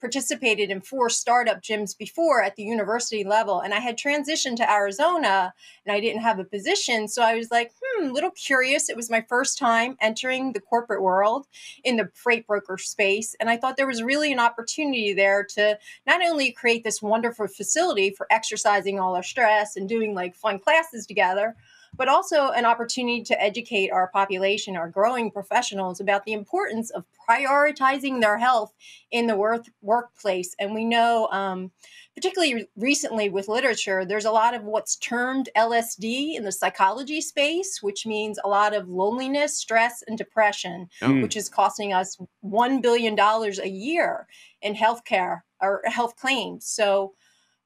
participated in four startup gyms before at the university level. And I had transitioned to Arizona, and I didn't have a position. So I was like, hmm, a little curious. It was my first time entering the corporate world in the freight broker space. And I thought there was really an opportunity there to not only create this wonderful facility for exercising all our stress and doing like fun classes together, but also an opportunity to educate our population, our growing professionals, about the importance of prioritizing their health in the work workplace. And we know, um, particularly recently with literature, there's a lot of what's termed L S D in the psychology space, which means a lot of loneliness, stress, and depression, mm. which is costing us one billion dollars a year in healthcare or health claims. So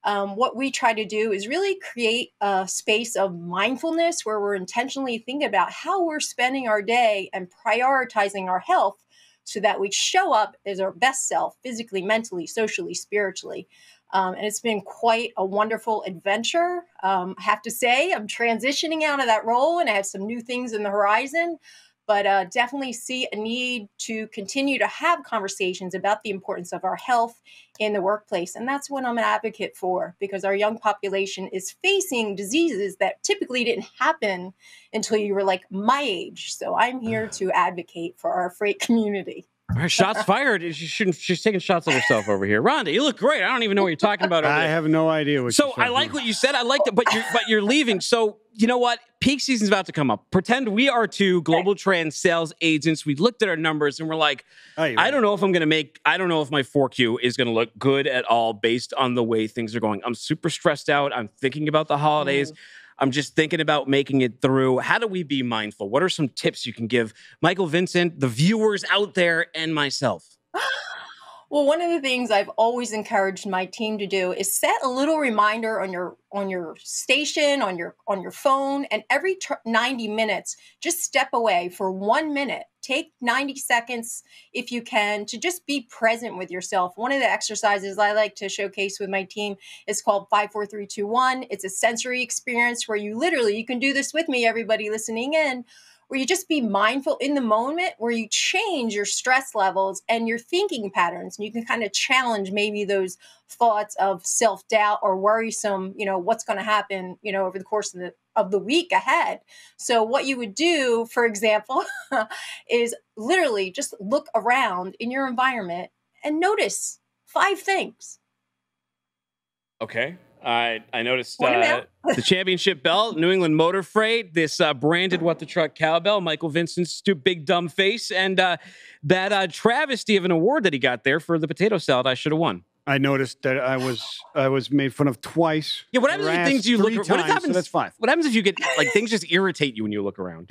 Um, what we try to do is really create a space of mindfulness where we're intentionally thinking about how we're spending our day and prioritizing our health so that we show up as our best self, physically, mentally, socially, spiritually. Um, and it's been quite a wonderful adventure. Um, I have to say, I'm transitioning out of that role and I have some new things in the horizon. but uh, definitely see a need to continue to have conversations about the importance of our health in the workplace. And that's what I'm an advocate for, because our young population is facing diseases that typically didn't happen until you were like my age. So I'm here to advocate for our freight community. Her shots fired. She shouldn't, she's taking shots at herself over here. Rhonda, you look great. I don't even know what you're talking about. Over I there. have no idea. What so I like about. what you said. I liked it, but you're, but you're leaving. So you know what? Peak season's about to come up. Pretend we are two GlobalTranz sales agents. We looked at our numbers and we're like, oh, I right. don't know if I'm going to make, I don't know if my four Q is going to look good at all based on the way things are going. I'm super stressed out. I'm thinking about the holidays. Mm. I'm just thinking about making it through. How do we be mindful? What are some tips you can give Michael, Vincent, the viewers out there, and myself? Well, one of the things I've always encouraged my team to do is set a little reminder on your on your station, on your on your phone, and every ninety minutes, just step away for one minute. Take ninety seconds if you can to just be present with yourself. One of the exercises I like to showcase with my team is called five, four, three, two, one. It's a sensory experience where you literally, you can do this with me, everybody listening in, where you just be mindful in the moment, where you change your stress levels and your thinking patterns. And you can kind of challenge maybe those thoughts of self-doubt or worrisome, you know, what's going to happen, you know, over the course of the, of the week ahead. So what you would do, for example, is literally just look around in your environment and notice five things. Okay. I, I noticed uh, the championship belt, New England Motor Freight, this uh, branded What the Truck cowbell, Michael Vincent's stupid big dumb face, and uh, that uh, travesty of an award that he got there for the potato salad I should have won. I noticed that I was I was made fun of twice. Yeah, what happens if things you look around? What happens? So that's fine. What happens if you get like things just irritate you when you look around?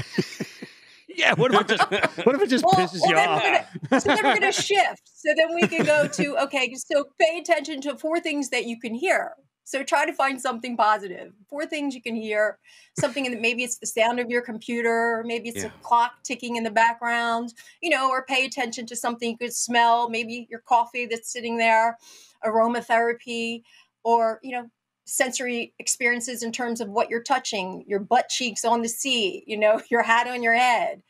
Yeah, what if it just, what if it just well, pisses well, you off? Gonna, so then we're going to shift. So then we can go to okay. So pay attention to four things that you can hear. So try to find something positive. Four things you can hear. Something that maybe it's the sound of your computer, or maybe it's yeah. a clock ticking in the background, you know, or pay attention to something you could smell, maybe your coffee that's sitting there, aromatherapy, or, you know, sensory experiences in terms of what you're touching, your butt cheeks on the seat, you know, your hat on your head.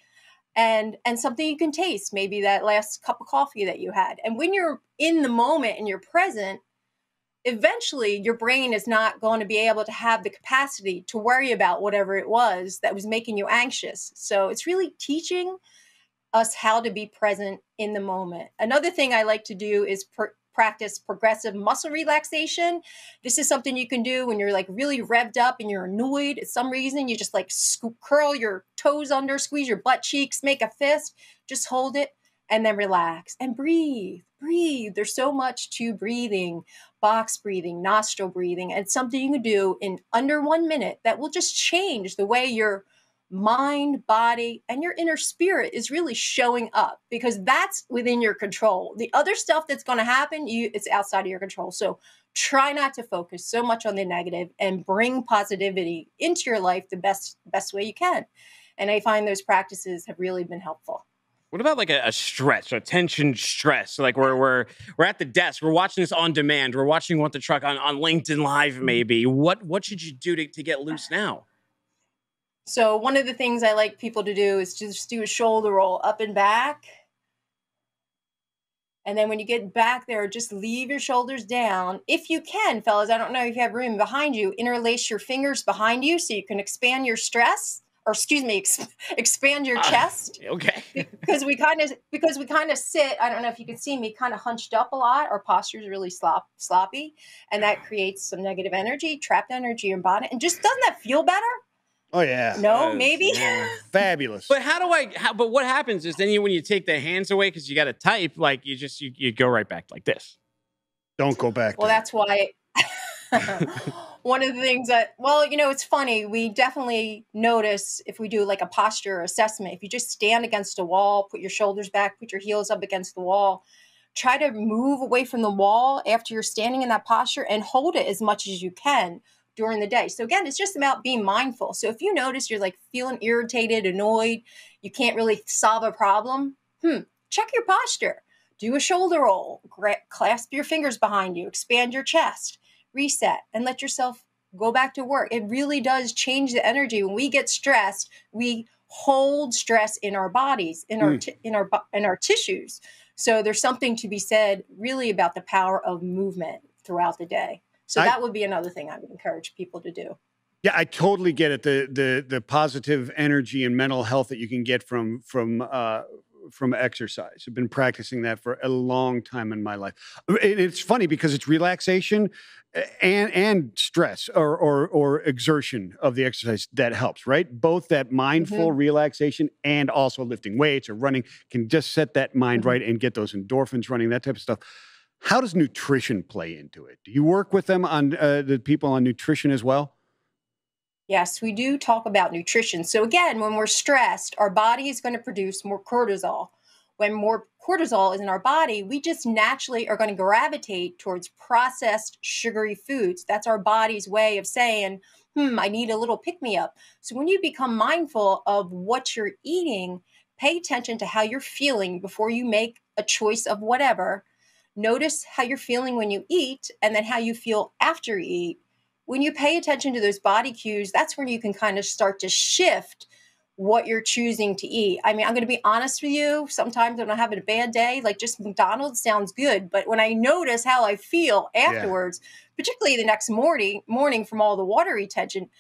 And, and something you can taste, maybe that last cup of coffee that you had. And when you're in the moment and you're present, eventually your brain is not going to be able to have the capacity to worry about whatever it was that was making you anxious. So it's really teaching us how to be present in the moment. Another thing I like to do is pr practice progressive muscle relaxation. This is something you can do when you're like really revved up and you're annoyed at some reason. You just like scoop, curl your toes under, squeeze your butt cheeks, make a fist, just hold it. And then relax and breathe, breathe. There's so much to breathing, box breathing, nostril breathing, and something you can do in under one minute that will just change the way your mind, body, and your inner spirit is really showing up, because that's within your control. The other stuff that's going to happen, you, it's outside of your control. So try not to focus so much on the negative and bring positivity into your life the best, best way you can. And I find those practices have really been helpful. What about like a, a stretch, a tension stress? So like we're, we're, we're at the desk, we're watching this on demand, we're watching What the Truck on, on LinkedIn Live maybe. What, what should you do to, to get loose now? So one of the things I like people to do is just do a shoulder roll up and back. And then when you get back there, just leave your shoulders down. If you can, fellas, I don't know if you have room behind you, interlace your fingers behind you so you can expand your stress. Or excuse me, ex expand your uh, chest. Okay. because we kind of because we kind of sit. I don't know if you can see me, kind of hunched up a lot. Our posture is really slop, sloppy, and that creates some negative energy, trapped energy in body. And just doesn't that feel better? Oh yeah. No, uh, maybe. Yeah. Fabulous. But how do I? How, but what happens is then you when you take the hands away because you got to type, like you just you, you go right back like this. Don't go back. Well, there. That's why. One of the things that, well, you know, it's funny. We definitely notice if we do like a posture assessment, if you just stand against a wall, put your shoulders back, put your heels up against the wall, try to move away from the wall after you're standing in that posture and hold it as much as you can during the day. So again, it's just about being mindful. So if you notice you're like feeling irritated, annoyed, you can't really solve a problem, hmm, check your posture. Do a shoulder roll, clasp your fingers behind you, expand your chest. Reset and let yourself go back to work. It really does change the energy. When we get stressed, we hold stress in our bodies, in our mm. t- in our in our tissues. So there's something to be said really about the power of movement throughout the day. So I, that would be another thing I would encourage people to do. Yeah, I totally get it. The the the positive energy and mental health that you can get from from uh, from exercise. I've been practicing that for a long time in my life. And it's funny because it's relaxation and and stress or or, or exertion of the exercise that helps, right? Both that mindful mm-hmm. relaxation and also lifting weights or running can just set that mind mm-hmm. right and get those endorphins running, that type of stuff. How does nutrition play into it? Do you work with them on uh, the people on nutrition as well? Yes, we do talk about nutrition. So again, when we're stressed, our body is going to produce more cortisol. When more cortisol is in our body, we just naturally are going to gravitate towards processed sugary foods. That's our body's way of saying, hmm, I need a little pick-me-up. So when you become mindful of what you're eating, pay attention to how you're feeling before you make a choice of whatever. Notice how you're feeling when you eat and then how you feel after you eat. When you pay attention to those body cues, that's when you can kind of start to shift what you're choosing to eat. I mean, I'm going to be honest with you. Sometimes when I'm having a bad day, like just McDonald's sounds good. But when I notice how I feel afterwards, yeah. particularly the next morning, morning from all the water retention,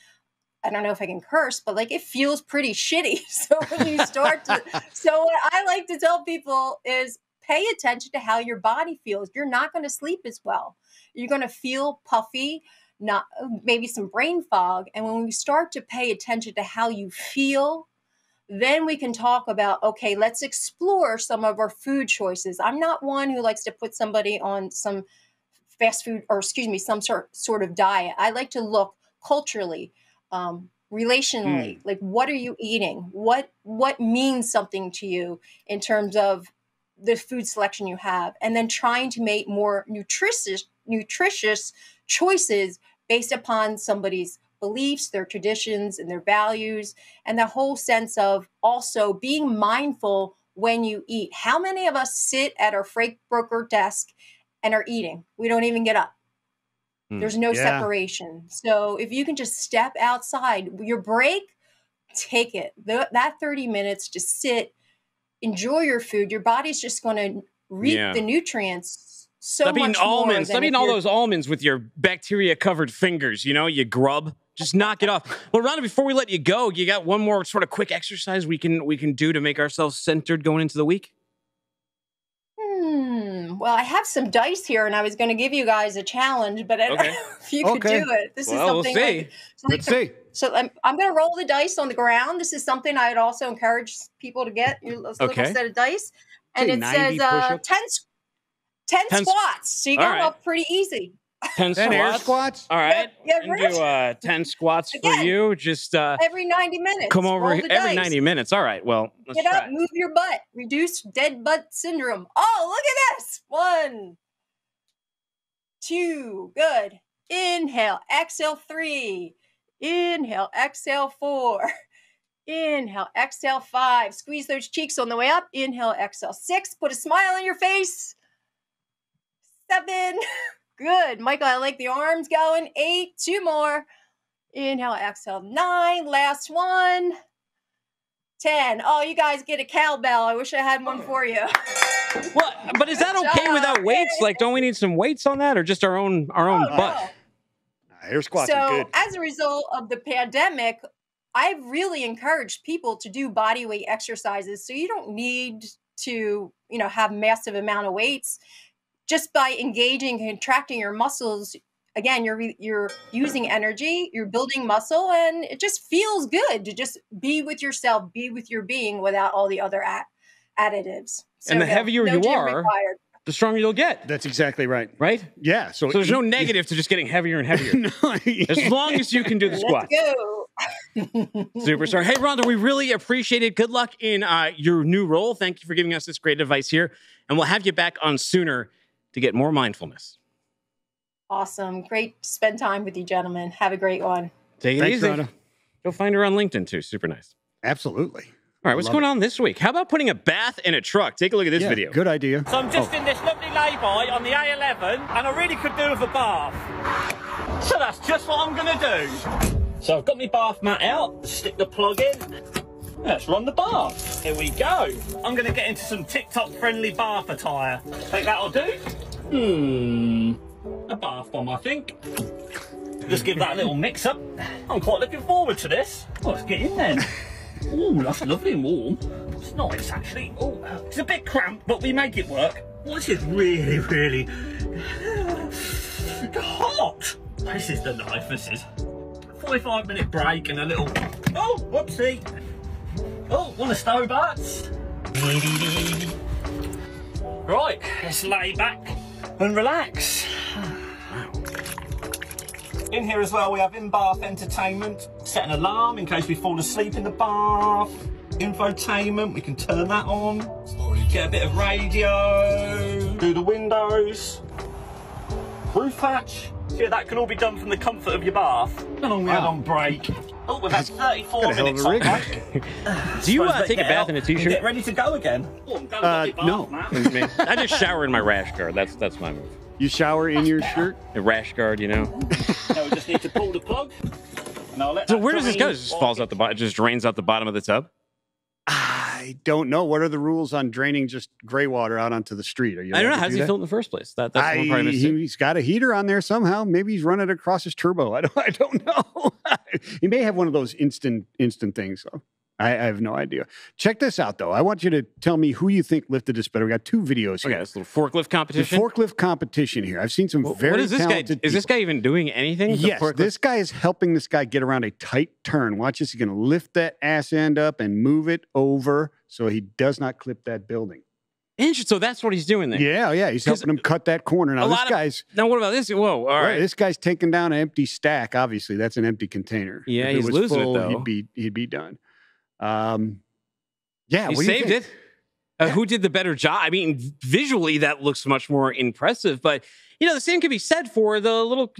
I don't know if I can curse, but like it feels pretty shitty. So when you start to, so what I like to tell people is pay attention to how your body feels. You're not going to sleep as well. You're going to feel puffy. Not maybe some brain fog. And when we start to pay attention to how you feel, then we can talk about, okay, let's explore some of our food choices. I'm not one who likes to put somebody on some fast food or excuse me, some sort, sort of diet. I like to look culturally, um, relationally, mm. like what are you eating? What, what means something to you in terms of the food selection you have, and then trying to make more nutritious, nutritious choices based upon somebody's beliefs, their traditions, and their values, and the whole sense of also being mindful when you eat. How many of us sit at our freight broker desk and are eating? We don't even get up. Mm, There's no yeah. separation. So if you can just step outside, your break, take it. The, that thirty minutes to sit, enjoy your food. Your body's just going to reap yeah. the nutrients. So Stop much eating almonds. Stop eating all those almonds with your bacteria-covered fingers, you know, you grub. Just knock it off. Well, Rhonda, before we let you go, you got one more sort of quick exercise we can we can do to make ourselves centered going into the week? Hmm. Well, I have some dice here, and I was going to give you guys a challenge, but I don't okay. know if you could okay. do it. This well, is something we'll see. Like, so Let's like, see. So I'm, I'm going to roll the dice on the ground. This is something I would also encourage people to get, a little okay. set of dice. And it says uh, ten squares. Ten, Ten squats, so you got up pretty easy. Ten, ten squats. Air squats. All right, yeah, yeah, right. do uh, ten squats Again, for you. Just uh, every ninety minutes. Come over every dice. ninety minutes. All right. Well, let's get try. up, move your butt, reduce dead butt syndrome. Oh, look at this! One, two, good. Inhale, exhale, three. Inhale, exhale, four. Inhale, exhale, five. Squeeze those cheeks on the way up. Inhale, exhale, six. Put a smile on your face. Seven. Good. Michael, I like the arms going. Eight. Two more. Inhale, exhale. Nine. Last one. Ten. Oh, you guys get a cowbell. I wish I had one for you. Well, but is that okay without weights? Like, don't we need some weights on that or just our own our own oh, butt? No. Air squats are good. So as a result of the pandemic, I've really encouraged people to do body weight exercises. So you don't need to, you know, have massive amount of weights. Just by engaging and contracting your muscles, again, you're you're using energy, you're building muscle, and it just feels good to just be with yourself, be with your being without all the other ad- additives. So and the heavier no you are, required. the stronger you'll get. That's exactly right. Right? Yeah. So, so there's eat, no negative eat. to just getting heavier and heavier. no, yeah. As long as you can do the squat. Let's go. Superstar. Hey, Rhonda, we really appreciate it. Good luck in uh, your new role. Thank you for giving us this great advice here. And we'll have you back on sooner to get more mindfulness. Awesome. Great to spend time with you, gentlemen. Have a great one. Take it Thanks, easy. Rhonda. Go find her on LinkedIn, too. Super nice. Absolutely. All right, what's Love going it. on this week? How about putting a bath in a truck? Take a look at this yeah, video. Good idea. So I'm just oh. in this lovely lay-by on the A eleven, and I really could do with a bath. So that's just what I'm going to do. So I've got my bath mat out, stick the plug in, Let's run the bath. Here we go. I'm going to get into some TikTok friendly bath attire. Think that'll do? Hmm. A bath bomb, I think. Just give that a little mix up. I'm quite looking forward to this. Well, let's get in then. Oh, that's lovely and warm. It's nice, actually. Oh, it's a bit cramped, but we make it work. Oh, this is really, really hot. This is the life, this is. forty-five minute break and a little... Oh, whoopsie. Oh, one of Stobart's. Right, let's lay back and relax. In here as well, we have in-bath entertainment. Set an alarm in case we fall asleep in the bath. Infotainment, we can turn that on. Get a bit of radio. Do the windows. Roof hatch. Yeah, that can all be done from the comfort of your bath. And on wow. on break. Oh, we've had thirty-four minutes on break. Do you uh, take a bath in a t-shirt? Get ready to go again. Oh, I'm uh, bath, no. Man. I just shower in my rash guard. That's, that's my move. You shower in your shirt? A rash guard, you know. Now we just need to pull the plug. And I'll let so where does this go? It just falls out the bottom. It just drains out the bottom of the tub? I don't know. What are the rules on draining just gray water out onto the street? Are you I don't know. How do does he fill it in the first place? That, that's I, he, he's got a heater on there somehow. Maybe he's running across his turbo. I don't, I don't know. He may have one of those instant instant things. So. I, I have no idea. Check this out, though. I want you to tell me who you think lifted this better. We got two videos here. Okay, this little forklift competition. The forklift competition here. I've seen some well, very what is this talented guy? Is this guy even doing anything? Yes, this guy is helping this guy get around a tight turn. Watch this. He's going to lift that ass end up and move it over so he does not clip that building. Interesting. So that's what he's doing there. Yeah, yeah. He's helping him cut that corner. Now, this guy's... Of, now, what about this? Whoa, all right. right. This guy's taking down an empty stack, obviously. That's an empty container. Yeah, if he's it was losing full, it, though. He'd be, he'd be done. Um, yeah, he saved it. Uh, yeah. Who did the better job? I mean, visually, that looks much more impressive. But, you know, the same could be said for the little...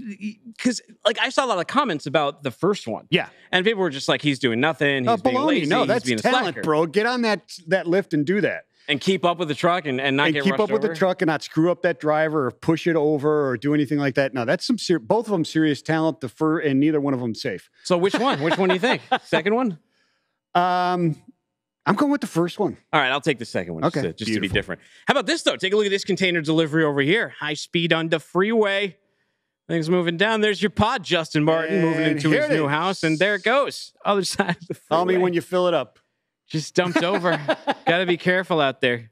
Because, like, I saw a lot of comments about the first one. Yeah. And people were just like, he's doing nothing. He's uh, being lazy. No, that's being talent, a slacker. Bro. Get on that, that lift and do that. And keep up with the truck and, and not and get rushed over? And keep up with the truck and not screw up that driver or push it over or do anything like that. No, that's some ser both of them serious talent, the fur, and neither one of them safe. So which one? Which one do you think? Second one? Um, I'm going with the first one. All right, I'll take the second one. Okay, just, to, just to be different. How about this, though? Take a look at this container delivery over here. High speed on the freeway. Things moving down. There's your pod, Justin Martin, and moving into his new house. And there it goes. Other side of the freeway. Call me when you fill it up. Just dumped over. Got to be careful out there.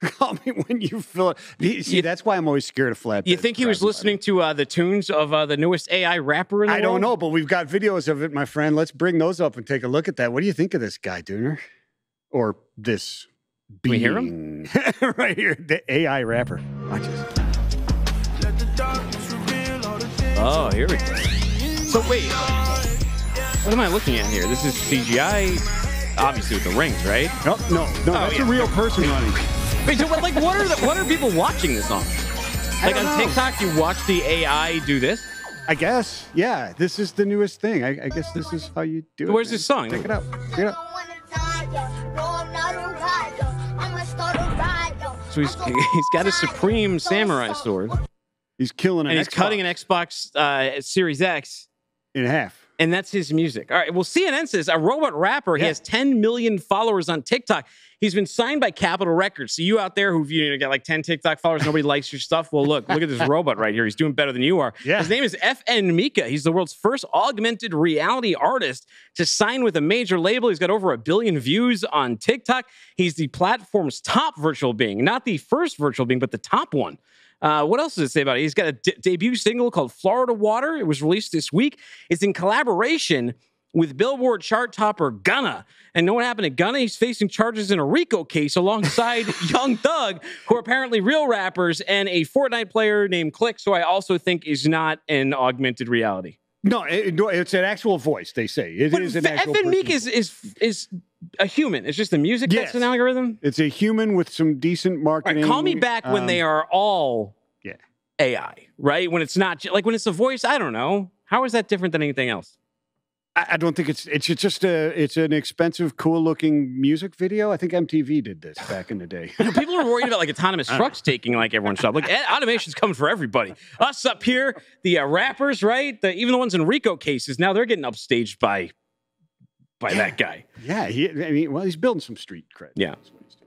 Call me when you fill it. See, you, that's why I'm always scared of flatbed. You think he was listening to uh, the tunes of uh, the newest A I rapper in the I world? Don't know, but we've got videos of it, my friend. Let's bring those up and take a look at that. What do you think of this guy, Dooner? Or this being? We hear him? Right here, the A I rapper. Watch this. Oh, here we go. So wait, what am I looking at here? This is C G I, obviously with the rings, right? Oh, no, no, oh, that's yeah. a real person running. Wait, so what, like, what are the, what are people watching this on? Like on know. TikTok, you watch the A I do this? I guess, yeah. This is the newest thing. I, I guess this is how you do Where's it. Where's this song? Check it out. Check it out. So he's he's got a Supreme Samurai sword. He's killing an And he's Xbox. Cutting an Xbox uh, Series X in half. And that's his music. All right. Well, C N N says a robot rapper. Yeah. He has ten million followers on TikTok. He's been signed by Capitol Records. So you out there who've you know, got like ten TikTok followers, nobody likes your stuff. Well, look, look at this robot right here. He's doing better than you are. Yeah. His name is F N Mika. He's the world's first augmented reality artist to sign with a major label. He's got over a billion views on TikTok. He's the platform's top virtual being, not the first virtual being, but the top one. Uh, what else does it say about it? He's got a de debut single called Florida Water. It was released this week. It's in collaboration with Billboard chart topper Gunna. And know what happened to Gunna? He's facing charges in a RICO case alongside Young Thug, who are apparently real rappers, and a Fortnite player named Click, who I also think is not an augmented reality. No, it, it's an actual voice, they say. It but is an actual F N Meek is, is, is a human. It's just the music yes. that's an algorithm? It's a human with some decent marketing. Right, call me back um, when they are all yeah. A I, right? When it's not, like when it's a voice, I don't know. How is that different than anything else? I, I don't think it's, it's just a, it's an expensive, cool-looking music video. I think M T V did this back in the day. You know, people are worried about like autonomous trucks taking like everyone's job. Like automation's coming for everybody. Us up here, the uh, rappers, right? The, even the ones in RICO cases, now they're getting upstaged by by yeah. that guy. Yeah. He, I mean, well, he's building some street cred. Yeah.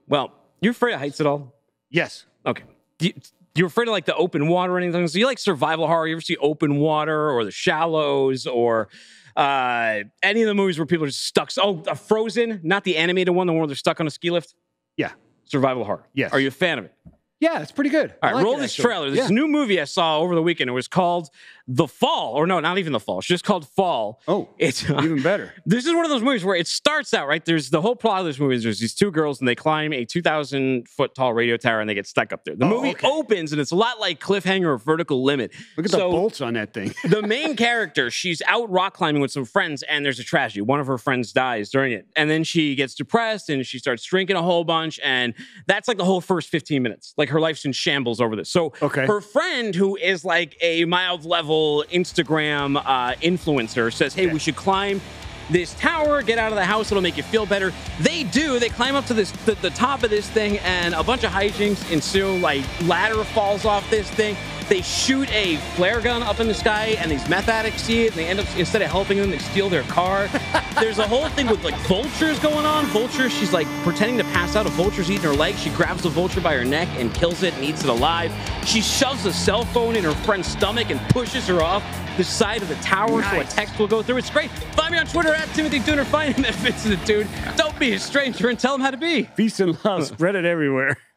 Well, you're afraid of heights at all? Yes. Okay. Do you, you're afraid of like the open water or anything? So you like survival horror? You ever see Open Water or The Shallows or uh, any of the movies where people are just stuck? Oh, uh, Frozen, not the animated one, the one where they're stuck on a ski lift? Yeah. Survival horror. Yes. Are you a fan of it? Yeah, it's pretty good. All right, like roll this actually. trailer. This yeah. new movie I saw over the weekend. It was called The Fall. Or no, not even The Fall. It's just called Fall. Oh, it's uh, even better. This is one of those movies where it starts out, right? There's the whole plot of this movie. There's these two girls, and they climb a two thousand foot tall radio tower, and they get stuck up there. The oh, movie okay. opens, and it's a lot like Cliffhanger or Vertical Limit. Look at so, the bolts on that thing. The main character, she's out rock climbing with some friends, and there's a tragedy. One of her friends dies during it. And then she gets depressed, and she starts drinking a whole bunch, and that's like the whole first fifteen minutes. Like, her life's in shambles over this. So okay. her friend, who is like a mild level Instagram uh, influencer, says, hey, yeah. we should climb this tower, get out of the house, it'll make you feel better. They do. They climb up to this the, the top of this thing, and a bunch of hijinks ensue. Like, ladder falls off this thing. They shoot a flare gun up in the sky, and these meth addicts see it, and they end up, instead of helping them, they steal their car. There's a whole thing with, like, vultures going on. Vultures, she's, like, pretending to pass out. A vulture's eating her leg. She grabs the vulture by her neck and kills it and eats it alive. She shoves a cell phone in her friend's stomach and pushes her off the side of the tower nice. so a text will go through. It's great. Find me on Twitter at Timothy Dooner. Find him at Vincent Dude. Don't be a stranger and tell him how to be. Peace and love. Spread it everywhere.